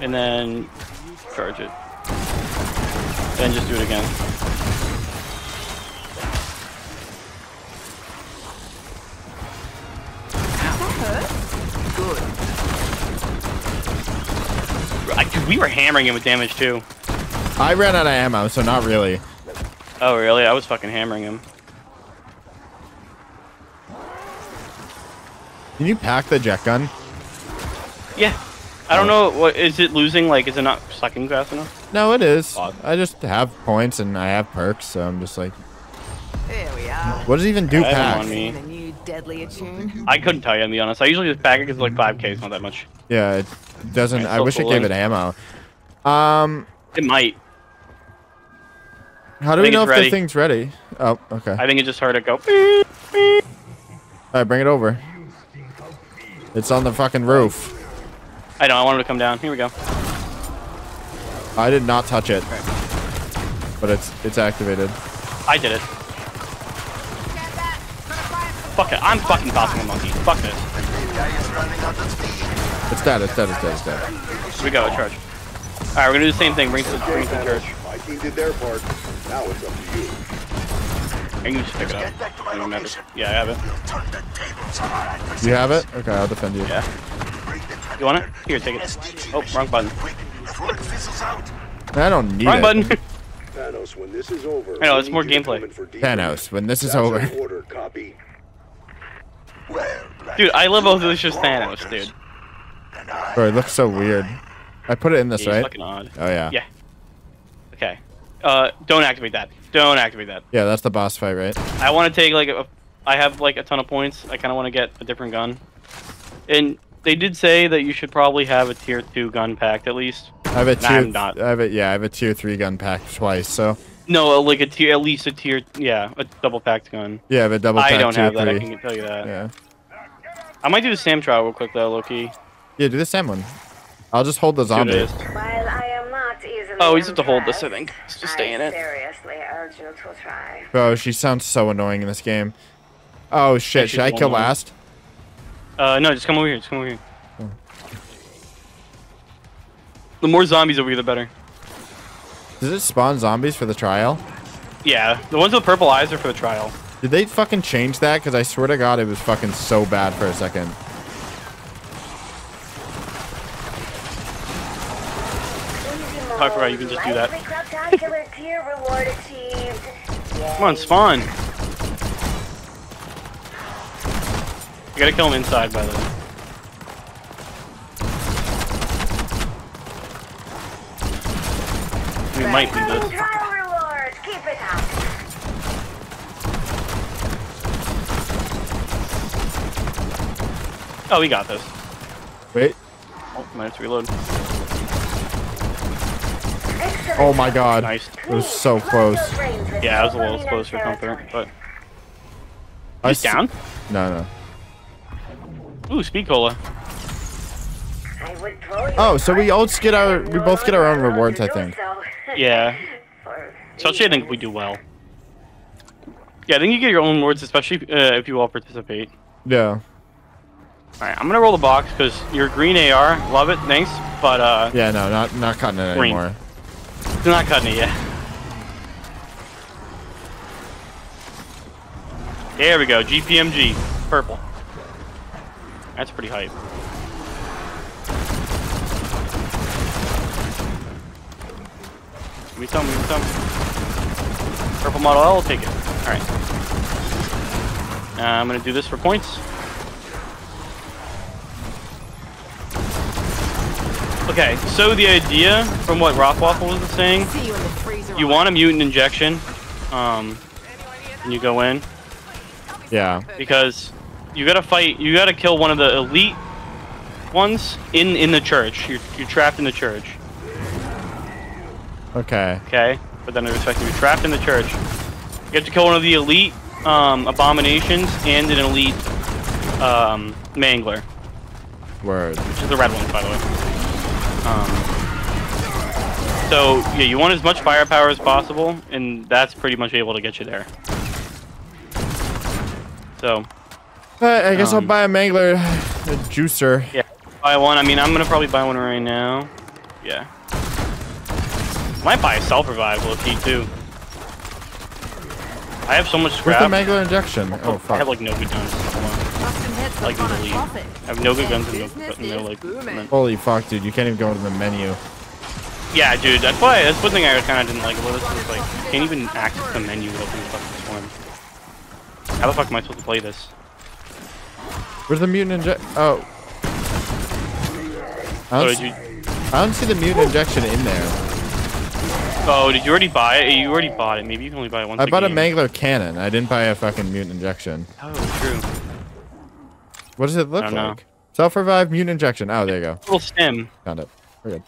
And then charge it. Then just do it again. Good. Cause we were hammering him with damage too. I ran out of ammo, so not really. Oh really? I was fucking hammering him. Can you pack the jet gun? Yeah. I don't know. What is it losing? Like, is it not sucking fast enough? No, it is. I just have points and I have perks, so I'm just like. Here we are. What does it even do? Pack. I couldn't tell you, to be honest. I usually just pack it because like 5K is not that much. Yeah, it doesn't. Right, I wish it gave it ammo. It might. How do we know if the thing's ready? Oh, okay. I think it just heard it go. Beep, beep. All right, bring it over. It's on the fucking roof. I know. I wanted to come down. Here we go. I did not touch it, okay. But it's activated. I did it. Fuck it. I'm fucking tossing a monkey. Fuck this. It's dead. It's dead. It's dead. It's dead. Here we go. Charge. All right, we're gonna do the same thing. Bring it to the church. My team did their part. Now it's up to you. I can just pick it up. I don't matter. Yeah, I have it. You have it? Okay, I'll defend you. Yeah. You want it? Here, take it. Oh, wrong button. I don't need it. Wrong button. Thanos, when this is over. I know, it's more gameplay. Thanos, when this is over. Dude, I love Delicious Thanos, dude. Bro, it looks so weird. I put it in this, right? Fucking odd. Oh, yeah. Yeah. Okay. Don't activate that. Don't activate that. Yeah, that's the boss fight, right? I want to take, like, I have, like, a ton of points. I kind of want to get a different gun. And... They did say that you should probably have a tier 2 gun packed at least. I have a tier. I'm not. I have a, yeah, I have a tier 3 gun packed twice. So. No, like a tier, at least a tier. Yeah, a double packed gun. Yeah, I have a double packed. I don't have that. I can tell you that. Yeah. I might do the SAM trial real quick though, Loki. Yeah, do the SAM one. I'll just hold the zombie. While I am not easily oh, he's have to hold this. I think. Let's just stay in it. Seriously, urge you to try. Bro, she sounds so annoying in this game. Oh shit! Should I kill last? No, just come over here. Just come over here. Oh. The more zombies over here, the better. Does it spawn zombies for the trial? Yeah, the ones with purple eyes are for the trial. Did they fucking change that? Because I swear to God, it was fucking so bad for a second. I forgot you can just do that. Come on, spawn. You gotta kill him inside, by the way. We might do this. Keep it up. Oh, we got this. Wait. Oh, might have to reload. Oh my God! Nice. It was so close. Yeah, I was a little close for comfort, but. He's down? No, no. Ooh, Speed Cola. Oh, so we both get our own rewards, I think. Yeah. So actually, I think we do well. Yeah, I think you get your own rewards, especially if you all participate. Yeah. Alright, I'm gonna roll the box, because your green AR, love it, thanks, but yeah, no, not cutting it anymore. They're not cutting it yet. There we go, GPMG, purple. That's pretty hype. Give me some, give me some. Purple Model L, I'll take it. Alright. I'm gonna do this for points. Okay, so the idea from what Rockwaffle was saying, you want a mutant injection, and you go in. Yeah. Because you gotta fight. You gotta kill one of the elite ones in the church. You're trapped in the church. Okay. Okay. But then I respect you. You're trapped in the church. You have to kill one of the elite abominations and an elite mangler. Word. Which is the red one, by the way. So yeah, you want as much firepower as possible, and that's pretty much able to get you there. So. I guess I'll buy a mangler, a juicer. Yeah, buy one. I mean, I'm gonna probably buy one right now. Yeah. Might buy a self revive low key too. I have so much scrap. With the mangler injection. Oh fuck. I have like no good guns. Like really, I have no good guns and no like. Booming. Holy fuck, dude! You can't even go into the menu. Yeah, dude. That's one thing I kind of didn't like. Well, this is like, you can't even access the menu to open the fucking one. How the fuck am I supposed to play this? Where's the mutant injection? Oh. I don't see the mutant injection in there. Oh, did you already buy it? You already bought it. Maybe you can only buy it once a game. I bought a Mangler Cannon. I didn't buy a fucking mutant injection. Oh, true. What does it look like? Self-revive mutant injection. Oh, there you go. Little stem. Found it. We're good.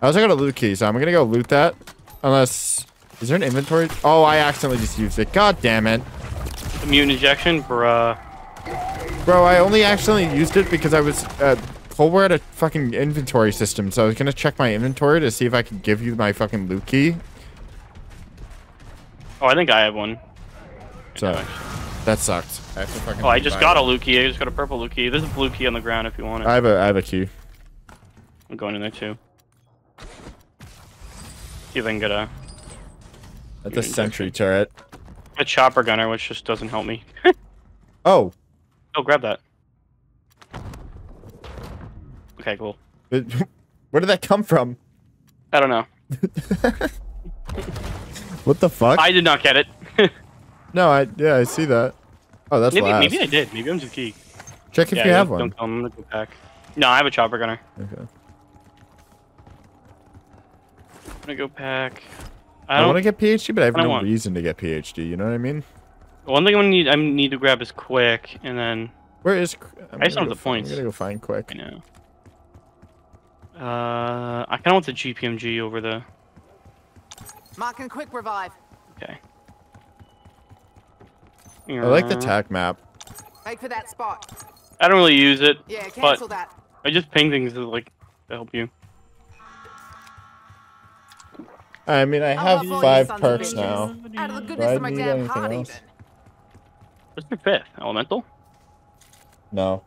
I also got a loot key, so I'm going to go loot that. Unless... Is there an inventory? Oh, I accidentally just used it. God damn it. The mutant injection? Bruh. Bro, I only accidentally used it because I was Cold War had a fucking inventory system, so I was gonna check my inventory to see if I could give you my fucking loot key. Oh, I think I have one. So that sucked. I have to fucking I just got a loot key. I just got a purple loot key. There's a blue key on the ground if you want it. I have a key. I'm going in there too. See if I can get a. That's a sentry turret. A chopper gunner, which just doesn't help me. Oh. Oh, grab that. Okay, cool. Where did that come from? I don't know. What the fuck? I did not get it. No, I see that. Oh, that's maybe, maybe I did. Maybe I'm just geek. Check if you have one. Don't tell them. I'm gonna go back. No, I have a chopper gunner. Okay. I'm gonna go pack. I want to get PhD, but I have no reason to get PhD. You know what I mean? One thing I need to grab is Quick, and then where is? I just don't have the points. I'm gonna go find Quick. I know. I kind of want the GPMG over the. Mock and Quick Revive. Okay. I like the TAC map. Make for that spot. I don't really use it. Yeah, cancel that. I just ping things to like to help you. I mean, I have 5 perks now. Out of the goodness of my damn heart, even. What's your 5th? Elemental? No.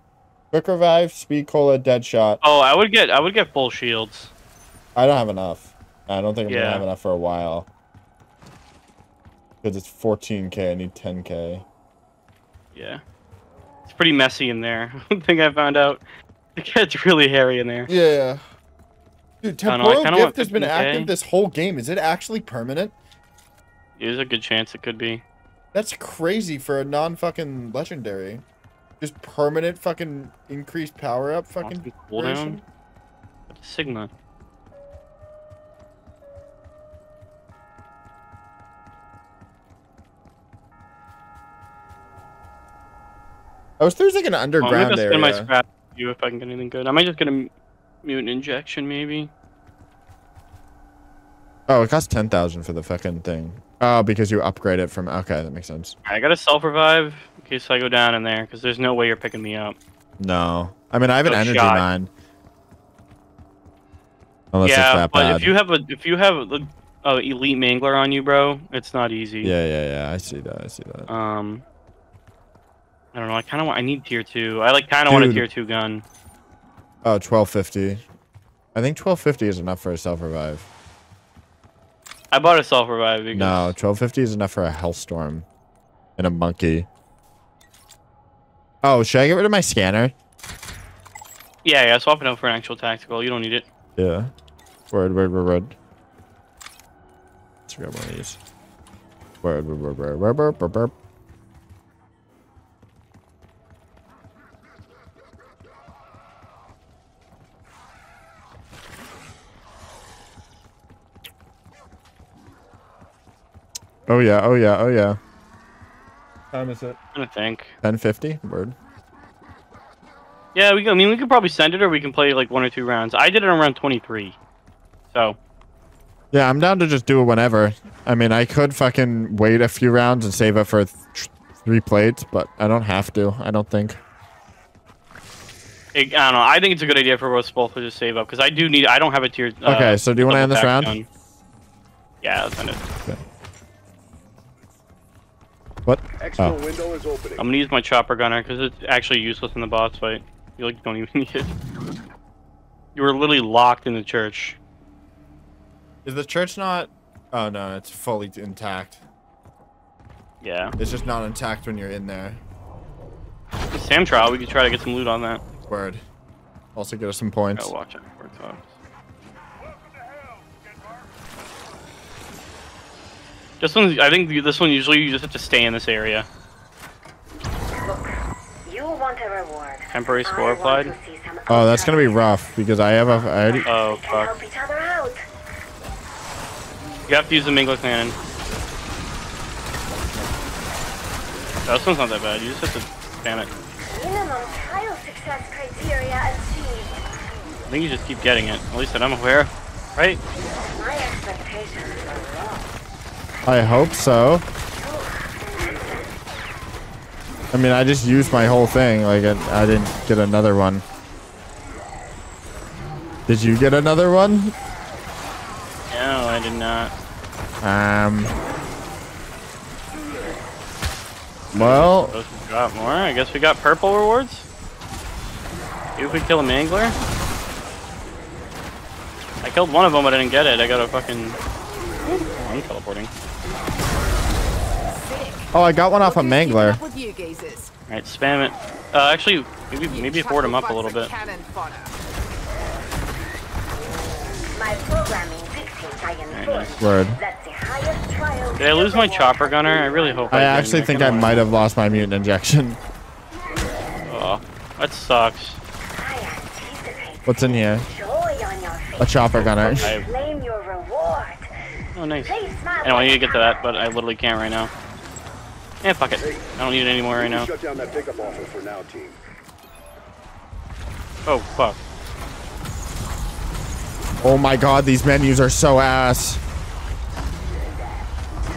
Quick Revive, Speed Cola, Dead Shot. Oh, I would get full shields. I don't have enough. I don't think I'm gonna have enough for a while. Because it's 14k, I need 10k. Yeah. It's pretty messy in there. One thing I found out. It gets really hairy in there. Yeah. Dude, Temporal Gift has been active this whole game. Is it actually permanent? There's a good chance it could be. That's crazy for a non-fucking legendary. Just permanent fucking increased power up fucking cooldown. Sigma. I was there's like an underground area. I'm gonna spend my scrap to you if I can get anything good. I might just get a mutant injection maybe. Oh, it costs 10,000 for the fucking thing. Oh, because you upgrade it from... Okay, that makes sense. I got a self-revive in case I go down in there, because there's no way you're picking me up. No. I mean, I have an energy mine. Unless it's that bad. Yeah, but if you have a elite mangler on you, bro, it's not easy. Yeah. I see that. I don't know. I kind of want... I need tier 2. I kind of want a tier 2 gun. Oh, 1250. I think 1250 is enough for a self-revive. I bought a self revive because... No, 1250 is enough for a hellstorm and a monkey. Oh, should I get rid of my scanner? Yeah, swap it out for an actual tactical. You don't need it. Yeah. Word. Let's grab one of these. Word. Oh yeah. Time is it? I think. 10:50. Word. Yeah, we. I mean, we could probably send it, or we can play like 1 or 2 rounds. I did it around 23, so. Yeah, I'm down to just do it whenever. I mean, I could fucking wait a few rounds and save it for 3 plates, but I don't have to. I don't think. I don't know. I think it's a good idea for us both to just save up, because I do need. I don't have a tier. Okay, so do you want to end this round? Gun. Yeah, let's end it. Okay. What? Expo window is opening. I'm gonna use my chopper gunner because it's actually useless in the boss fight. You like don't even need it. You were literally locked in the church. Is the church not? Oh no, it's fully intact. Yeah. It's just not intact when you're in there. The SAM trial. We could try to get some loot on that. Word. Also get us some points. Oh, watch out for top. This one, I think this one usually you just have to stay in this area. Look, you'll want a reward. Temporary score applied. Oh, that's gonna be rough because I have a. I already... Oh fuck! You have to use the Mangler Cannon. This one's not that bad. You just have to spam it. Minimum trial success criteria achieved. I think you just keep getting it. At least that I'm aware, right? My expectations are wrong. I hope so. I mean, I just used my whole thing. Like, I didn't get another one. Did you get another one? No, I did not. Well. Got more. I guess we got purple rewards. See if we kill a mangler. I killed one of them, but I didn't get it. I got a fucking. Oh, I'm teleporting. Oh, I got one off a mangler. Alright, spam it. Actually, maybe board him up a little bit. Nice. Word. Did I lose my chopper gunner? I really hope I actually think I might have lost my mutant injection. Oh, that sucks. What's in here? A chopper gunner. Oh, nice. I don't want you to get to that, but I literally can't right now. Eh, fuck it. I don't need it anymore right now. Oh, fuck. Oh my god, these menus are so ass.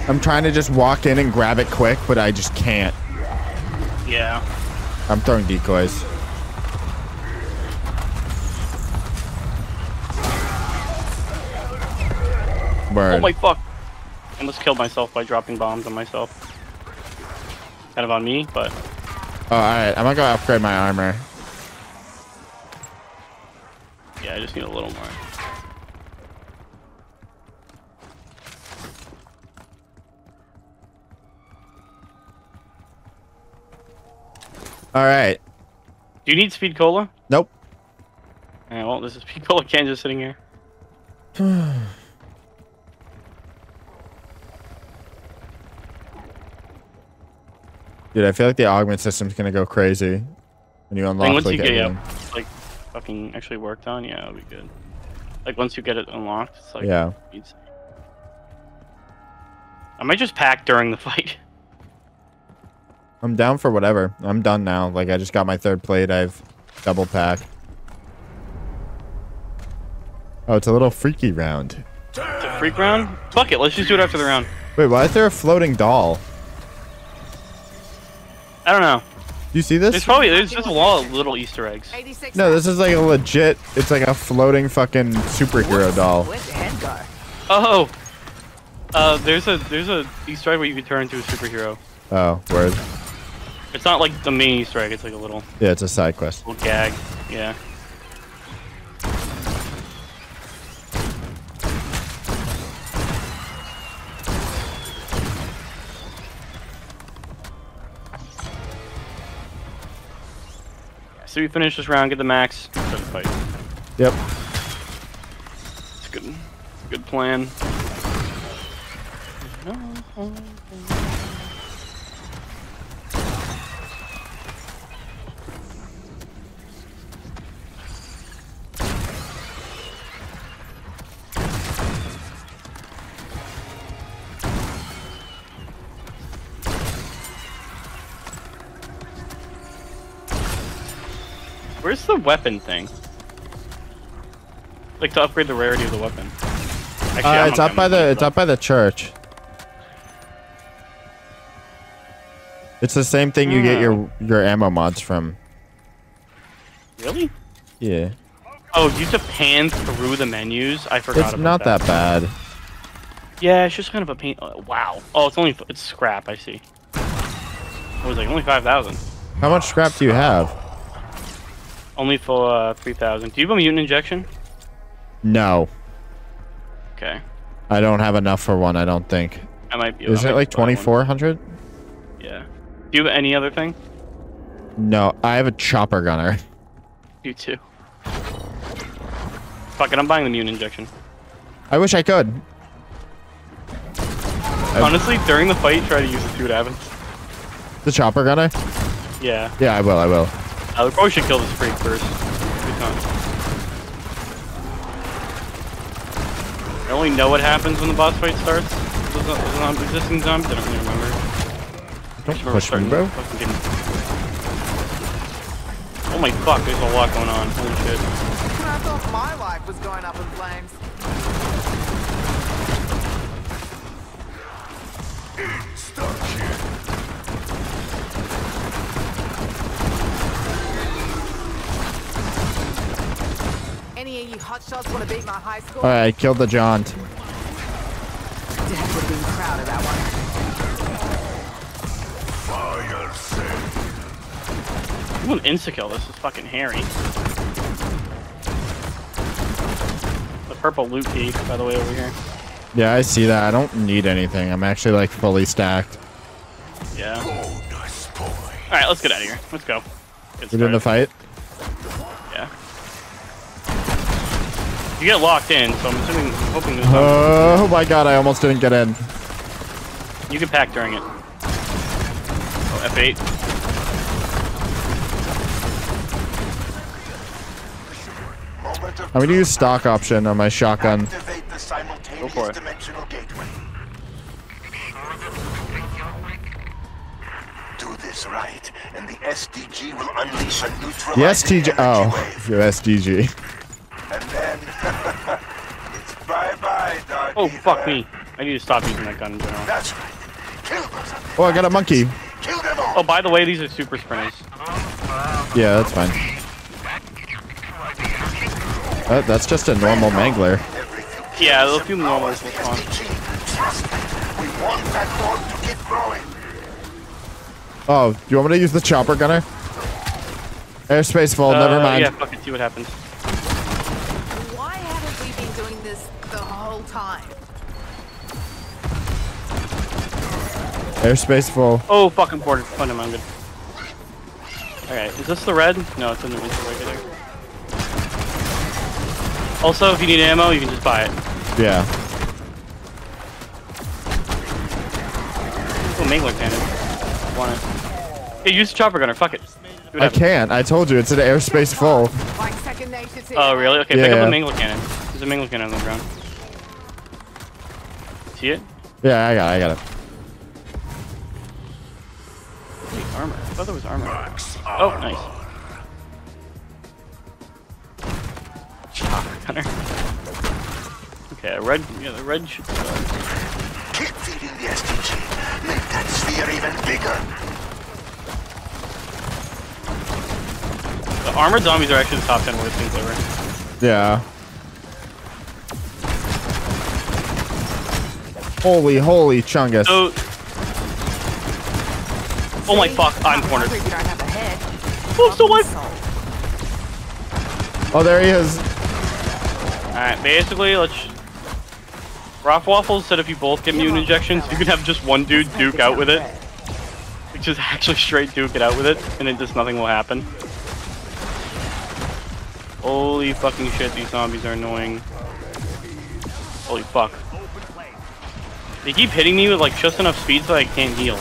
I'm trying to just walk in and grab it quick, but I just can't. Yeah. I'm throwing decoys. Bird. Oh my fuck! I almost killed myself by dropping bombs on myself. Kind of on me, but. Oh, alright, I'm gonna go upgrade my armor. Yeah, I just need a little more. Alright. Do you need Speed Cola? Nope. Alright, well, this is Speed Cola can just sitting here. Dude, I feel like the augment system's gonna go crazy when you unlock. Like, once you get it, like fucking actually worked on, yeah, it'll be good. Like once you get it unlocked, it's like yeah. It's... I might just pack during the fight. I'm down for whatever. I'm done now. Like I just got my 3rd plate. I've double packed. Oh, it's a little freaky round. It's a freak round? Fuck it. Let's just do it after the round. Wait, why is there a floating doll? I don't know. You see this? There's just a lot of little Easter eggs. No, this is like a legit. It's like a floating fucking superhero doll. Oh, there's a Easter egg where you can turn into a superhero. Oh, word. It's not like the main Easter egg. It's like a little. Yeah, it's a side quest. Little gag. Yeah. So we finish this round, get the max. Fight. Yep. It's good. It's a good plan. Where's the weapon thing? Like to upgrade the rarity of the weapon. Actually, it's up by the church. It's the same thing you get your ammo mods from. Really? Yeah. Oh, you just pan through the menus. I forgot. It's not that bad. Yeah, it's just kind of a pain. Oh, wow. Oh, it's scrap. I see. It was like only 5,000. How much scrap do you have? Only for 3,000. Do you have a mutant injection? No. Okay. I don't have enough for one. I don't think. I might be. Is it like 2,400? Yeah. Do you have any other thing? No, I have a chopper gunner. You too. Fuck it, I'm buying the mutant injection. I wish I could. Honestly, during the fight, try to use it, see what happens. The chopper gunner? Yeah. Yeah, I will. I probably should kill this freak first. I only know what happens when the boss fight starts. There's not existing zombies, I don't really remember. Don't push me, bro. Oh my fuck, there's a lot going on. Holy shit. I thought my life was going up in flames. Start here. Any of you hotshots want to beat my high score? All right, killed the jaunt. Dad would've been proud of that one. Fire sale. I'm gonna insta-kill this. It's fucking hairy. The purple loot key, by the way, over here. Yeah, I see that. I don't need anything. I'm actually like fully stacked. Yeah. Oh, nice boy. All right, let's get out of here. Let's go. We're doing the fight. You get locked in, so I'm assuming, hoping there's no. Oh my god, I almost didn't get in. You can pack during it. Oh, F8. I'm gonna use stock option on my shotgun. Go for it. Do this right, and the SDG will unleash a neutral. The SDG. Oh, your SDG. And then, it's bye-bye, dog. Oh, fuck me. I need to stop using that gun in general. That's right. Kill those. Oh, I got a monkey. Kill them all. Oh, by the way, these are super sprinters. Yeah, that's fine. That's just a normal mangler. Yeah, they'll do normals. Oh, do you want me to use the chopper gunner? Airspace fall, never mind. Yeah, fucking see what happens. Airspace full. Oh, fucking ported. Fun among it. Alright, is this the red? No, it's in the winter right there. Also, if you need ammo, you can just buy it. Yeah. Oh, Mangler Cannon. I want it. Hey, use the chopper gunner. Fuck it. I can't. I told you. It's an airspace full. Oh, really? Okay, yeah. Pick up the Mangler Cannon. There's a Mangler Cannon on the ground. See it? Yeah, I got it. Armor. I thought there was armor. Oh, nice. Chopper gunner. Okay, the red should start. Keep feeding the SDG. Make that sphere even bigger. The armored zombies are actually the top 10 worst things ever. Yeah. Holy chungus. So oh my fuck, I'm cornered. Oh, so what? Oh, there he is. Alright, basically, let's... Rough Waffles said if you both get immune injections, you could have just one dude duke out with it. Like, just actually straight duke it out with it, and then just nothing will happen. Holy fucking shit, these zombies are annoying. Holy fuck. They keep hitting me with, like, just enough speed so I can't heal.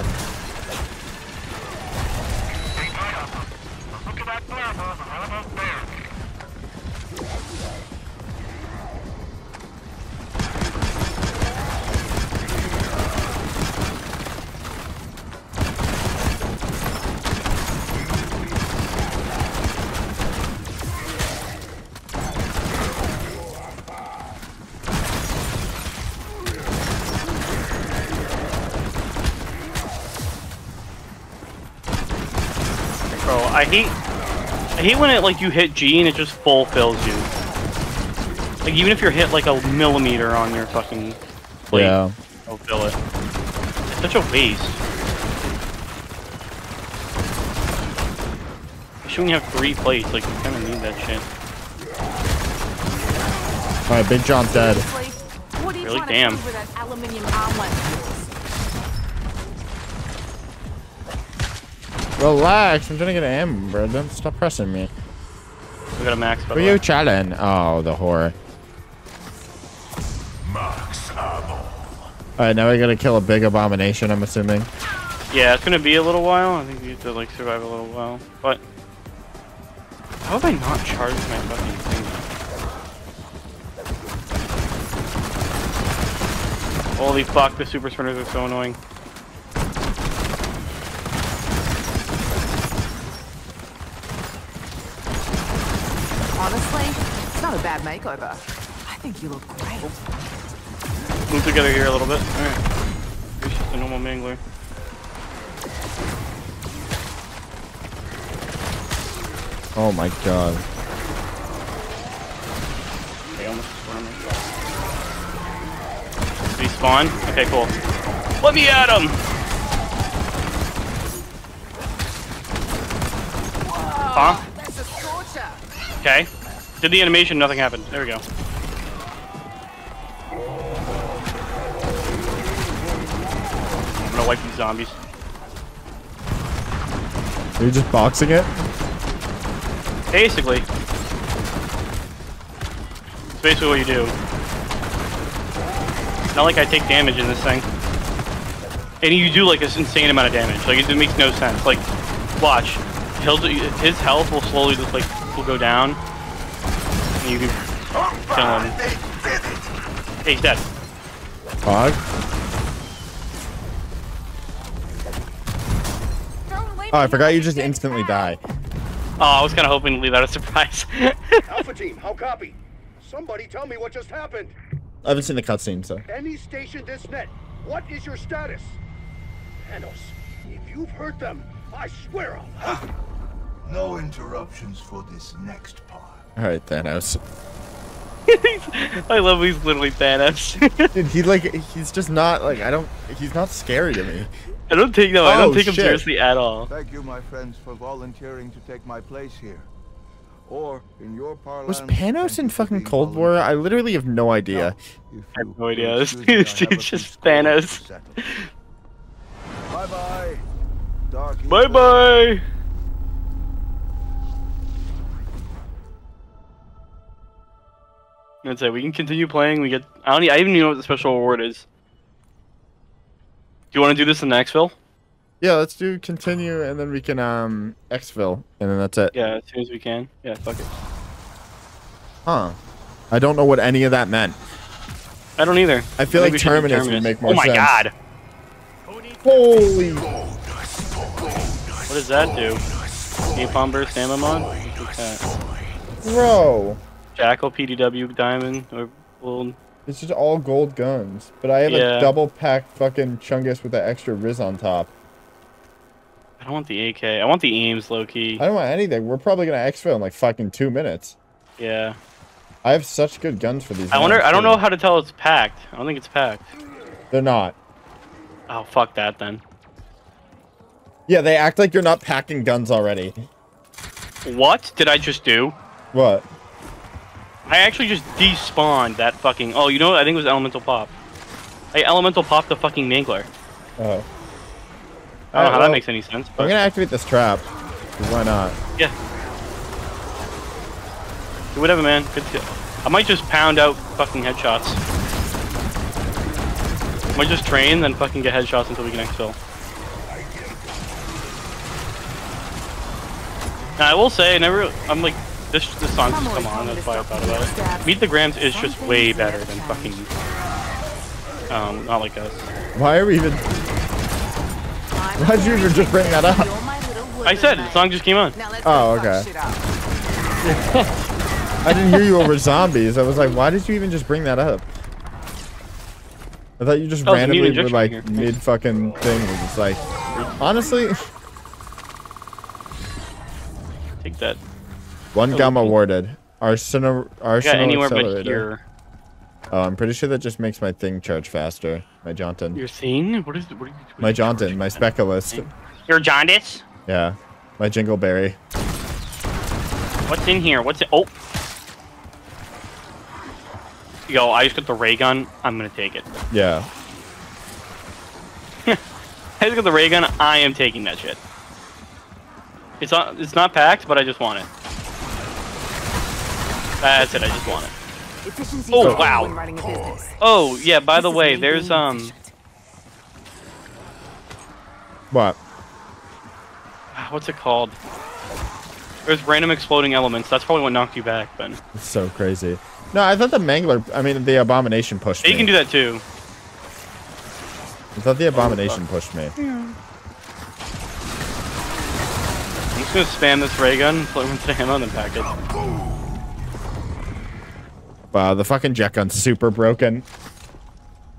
I hate when it, like, you hit G and it just full fills you. Like, even if you're hit, like, a millimeter on your fucking plate, yeah, it'll fill it. It's such a waste. When you have 3 plates, like, you kind of need that shit. Alright, Big John dead. Really? Damn. Relax, I'm trying to get an ammo, bro. Don't stop pressing me. We got a max. Who are you chatting? Oh, the horror. Max ammo. Alright, now we gotta kill a big abomination, I'm assuming. Yeah, it's gonna be a little while. I think we have to, like, survive a little while. But how have I not charged my fucking thing? Holy fuck, the super sprinters are so annoying. Honestly, it's not a bad makeover. I think you look great. Move together here a little bit. Alright. It's just a normal mangler. Oh my god. They almost spawned me. Did he spawn? Okay, cool. Let me at him! Whoa, huh? That's a torture. Okay. Did the animation, nothing happened. There we go. I'm gonna wipe these zombies. Are you just boxing it? Basically. It's basically what you do. It's not like I take damage in this thing. And you do like an insane amount of damage. Like, it makes no sense. Like, watch. His health will slowly just, like, will go down. And you can kill him. Hey, he's dead. Fog? Oh, I forgot you just instantly die. Oh, I was kind of hoping to leave out a surprise. Alpha Team, how copy? Somebody tell me what just happened. I haven't seen the cutscene, so. Any station this net, what is your status? Thanos, if you've heard them, I swear I'll... No interruptions for this next part. Alright, Thanos. I love he's literally Thanos. Dude, he's just not, like, he's not scary to me. I don't take him seriously at all. Thank you, my friends, for volunteering to take my place here. Or in your parlance. Was Panos in fucking Cold War? I literally have no idea. No, I have no idea. It's just Thanos. Bye bye. Dark bye bye. That's it. We can continue playing. We get. I even know what the special award is. Do you want to do this in exfil? Yeah, let's do continue, and then we can exfil, and then that's it. Yeah, as soon as we can. Yeah, fuck it. Huh. I don't know what any of that meant. I don't either. I feel like Terminus would make more sense. Oh my god. Holy. What does that do? Napalm burst ammo on? Bro. Jackal, PDW, diamond, or gold. It's just all gold guns, but I have a double pack fucking Chungus with an extra Riz on top. I don't want the AK. I want the Ames, low key. I don't want anything. We're probably gonna exfil in like fucking 2 minutes. Yeah. I have such good guns for these. I wonder. I don't know how to tell it's packed. I don't think it's packed. They're not. Oh fuck that then. Yeah, they act like you're not packing guns already. What did I just do? What? I actually just despawned that fucking... Oh, you know what? I think it was Elemental Pop. I Elemental Popped the fucking Mangler. Oh. I don't know how that makes any sense. But... I'm gonna activate this trap. Why not? Yeah. Do whatever, man. I might just pound out fucking headshots. I might just train, then fucking get headshots until we can exfil. Now, I will say, I'm like... This song just come on, that's why I thought about it. Meet the Grams is just way better than fucking... Not Like Us. Why are we even... Why'd you even just bring that up? I said, the song just came on. Oh, okay. I didn't hear you over zombies. I was like, why did you even just bring that up? I thought you just randomly were like, mid-fucking thing. It was just like... Honestly... like that. One gamma warded. Arsenal Anywhere But Here. Oh, I'm pretty sure that just makes my thing charge faster. My Jaunton. Your thing? What is? What are you? What my are Jaunton. My Speculist. Your Jaundice? Yeah. My Jingleberry. What's in here? What's it? Oh. Yo, I just got the Ray Gun. I'm gonna take it. Yeah. I just got the Ray Gun. I am taking that shit. It's not packed, but I just want it. That's it. I just want it. Oh wow. Oh yeah. By the way, there's What? What's it called? There's random exploding elements. That's probably what knocked you back, Ben. It's so crazy. No, I thought the Mangler. I mean, the Abomination pushed me. You can do that too. I thought the Abomination pushed me. Yeah. I'm just gonna spam this ray gun and put the ammo in the packet. Wow, the fucking jet gun's super broken.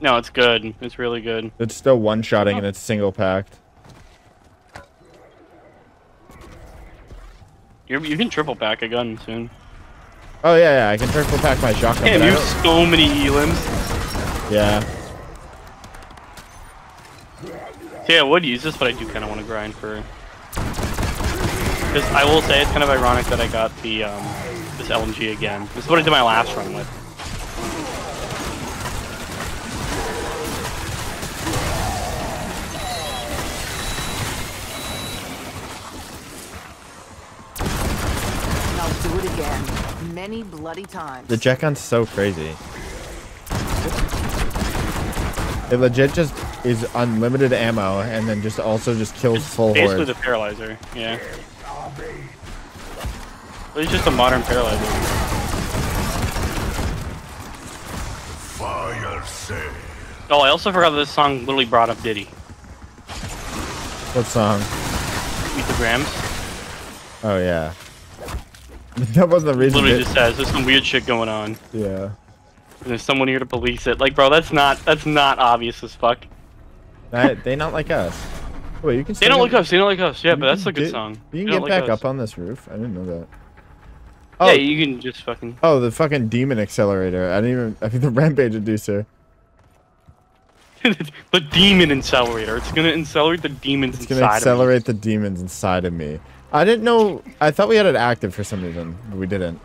No, it's good. It's really good. It's still one-shotting and it's single-packed. You can triple-pack a gun soon. Oh, yeah, yeah. I can triple-pack my shotgun. Damn, you have so many elims. Yeah. See, I would use this, but I do kind of want to grind for... Because I will say it's kind of ironic that I got the... This LMG again. This is what I did my last run with. I'll do it again. Many bloody times. The jet gun's so crazy. It legit just is unlimited ammo and then just also just kills it's full basically horde. The paralyzer, yeah. It's just a modern paralyzer. Oh, I also forgot that this song literally brought up Diddy. What song? Meet the Grams. Oh, yeah. That was the reason. Literally just says, there's some weird shit going on. Yeah. And there's someone here to police it. Like, bro, that's not obvious as fuck. They not like us. Wait, you can they don't like us. They don't like us. Yeah, but that's a good song. You can get back up on this roof. I didn't know that. Oh, yeah, you can just fucking... Oh, the fucking demon accelerator. I didn't even... I think the rampage inducer. The demon accelerator. It's gonna accelerate the demons inside of me. It's gonna accelerate the demons inside of me. I didn't know... I thought we had it active for some reason, but we didn't.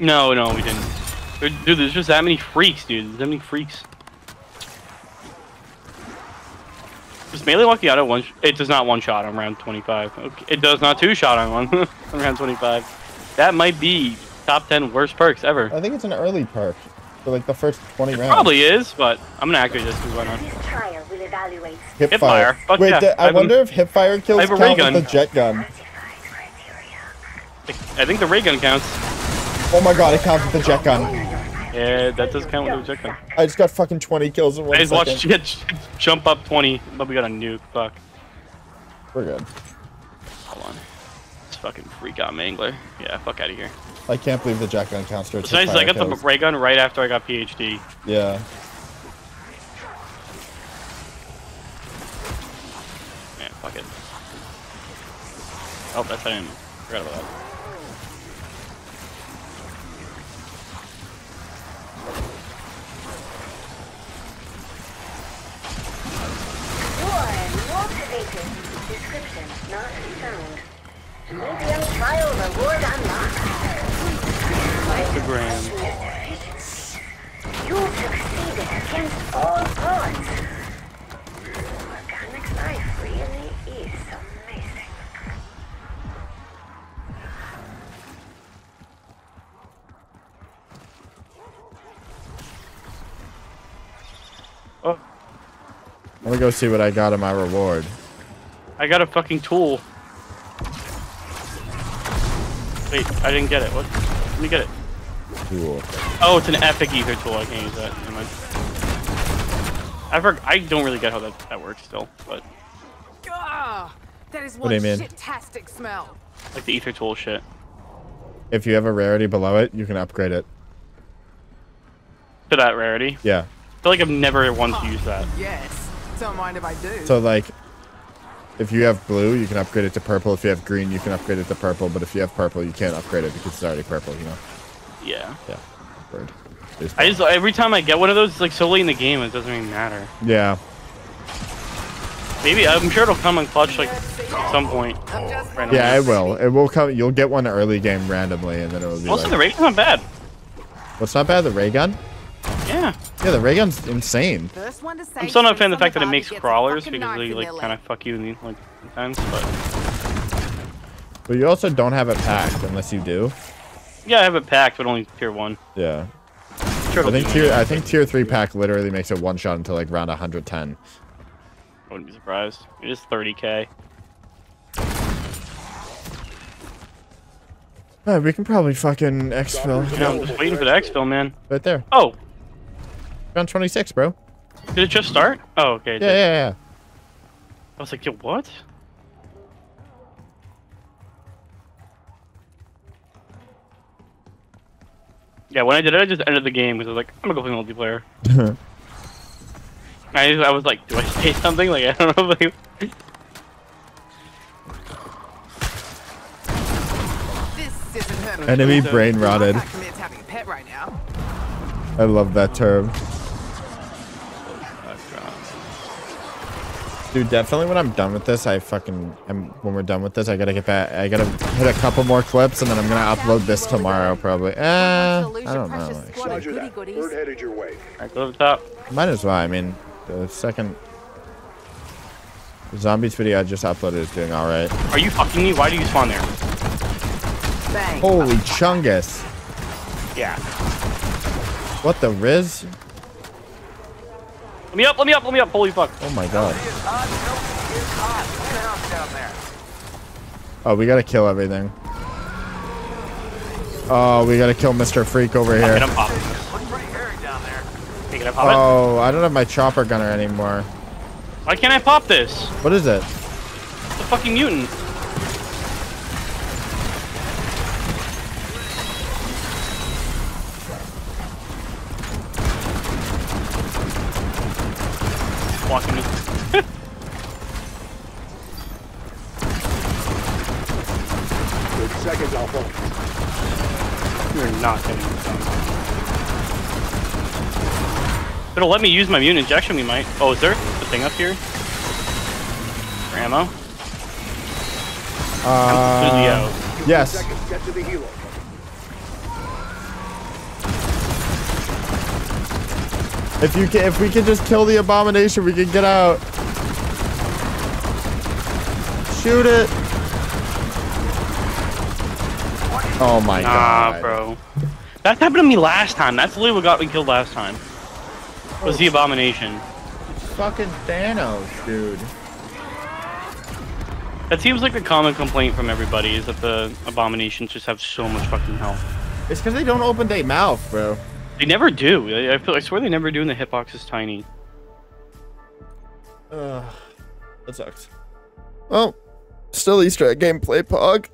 No, we didn't. Dude, there's just that many freaks, dude. There's that many freaks. Does melee walkie auto one? It does not one-shot on round 25. Okay. It does not two-shot on one on round 25. That might be top 10 worst perks ever. I think it's an early perk for like the first 20 rounds. Probably is, but I'm gonna activate this because why not? Hipfire. Wait, yeah. I wonder if hipfire kills count with the jet gun. I think the ray gun counts. Oh my god, it counts with the jet gun. Yeah, that does count with the objective. I just got fucking 20 kills in one second. I just watched you jump up 20, but we got a nuke. Fuck. We're good. Hold on. Let's fucking freak out Mangler. Yeah, fuck out of here. I can't believe the jet gun counts. It's nice. I got the ray gun right after I got PhD. Yeah. Yeah, fuck it. Oh, that's I didn't. Forgot about that. Description not found. Medium trial reward unlocked. You succeeded against all odds. Organic life really is amazing. Oh. Let me go see what I got in my reward. I got a fucking tool. Wait, I didn't get it. What? Let me get it. Tool. Oh, it's an epic ether tool. I can't use that. Never mind. I don't really get how that works still, but. That is one shit-tastic smell. Like the ether tool shit. If you have a rarity below it, you can upgrade it. To that rarity? Yeah. I feel like I've never once used that. Yes. Don't mind if I do. So like. If you have blue, you can upgrade it to purple. If you have green, you can upgrade it to purple. But if you have purple, you can't upgrade it because it's already purple, you know? Yeah. Yeah. Word. I just, every time I get one of those, it's like so late in the game, it doesn't even matter. Yeah. Maybe, I'm sure it'll come in clutch like at some point. Randomly. Yeah, it will. It will come. You'll get one early game randomly, and then it'll be. Also, like, the ray gun's not bad. What's not bad? The ray gun? Yeah. Yeah, the ray gun's insane. I'm still not a fan of the fact that it makes crawlers because they like kind of fuck you in like sometimes, but. But you also don't have it packed unless you do. Yeah, I have it packed, but only tier 1. Yeah. I think tier 3 pack literally makes it one shot until like round 110. I wouldn't be surprised. It is 30k. Right, we can probably fucking exfil. Yeah, I'm just waiting for the exfil, man. Right there. Oh. Round 26, bro. Did it just start? Oh, okay. Yeah. I was like, yo, what? Yeah, when I did it, I just ended the game because I was like, I'm gonna go play multiplayer. I was like, do I say something? Like, I don't know. Like, enemy brain rotted. I love that term. Dude, definitely when I'm done with this, when we're done with this, I gotta get back. I gotta hit a couple more clips, and then I'm gonna upload this tomorrow, probably. I don't know. Alright, go to the top. Might as well. I mean, the second zombies video I just uploaded is doing alright. Are you fucking me? Why do you spawn there? Bang. Holy chungus. Yeah. What the Riz? Let me up, let me up, holy fuck. Oh my god. Oh, we gotta kill everything. Oh, we gotta kill Mr. Freak over here. Oh, I don't have my chopper gunner anymore. Why can't I pop this? What is it? It's a fucking mutant. Walking me. Seconds, Alpha. You're not getting this done. If it'll let me use my immune injection, we might. Oh, is there a thing up here? For ammo? Yes. If we could just kill the abomination, we could get out. Shoot it. Oh my god. Nah, bro. That happened to me last time. That's literally what got me killed last time. Was the abomination. Fucking Thanos, dude. That seems like the common complaint from everybody is that the abominations just have so much fucking health. It's because they don't open their mouth, bro. They never do. I swear they never do, and the hitbox is tiny. That sucks. Well, still Easter egg gameplay, Pog.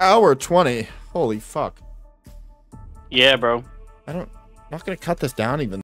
Hour 20. Holy fuck. Yeah, bro. I'm not gonna cut this down even.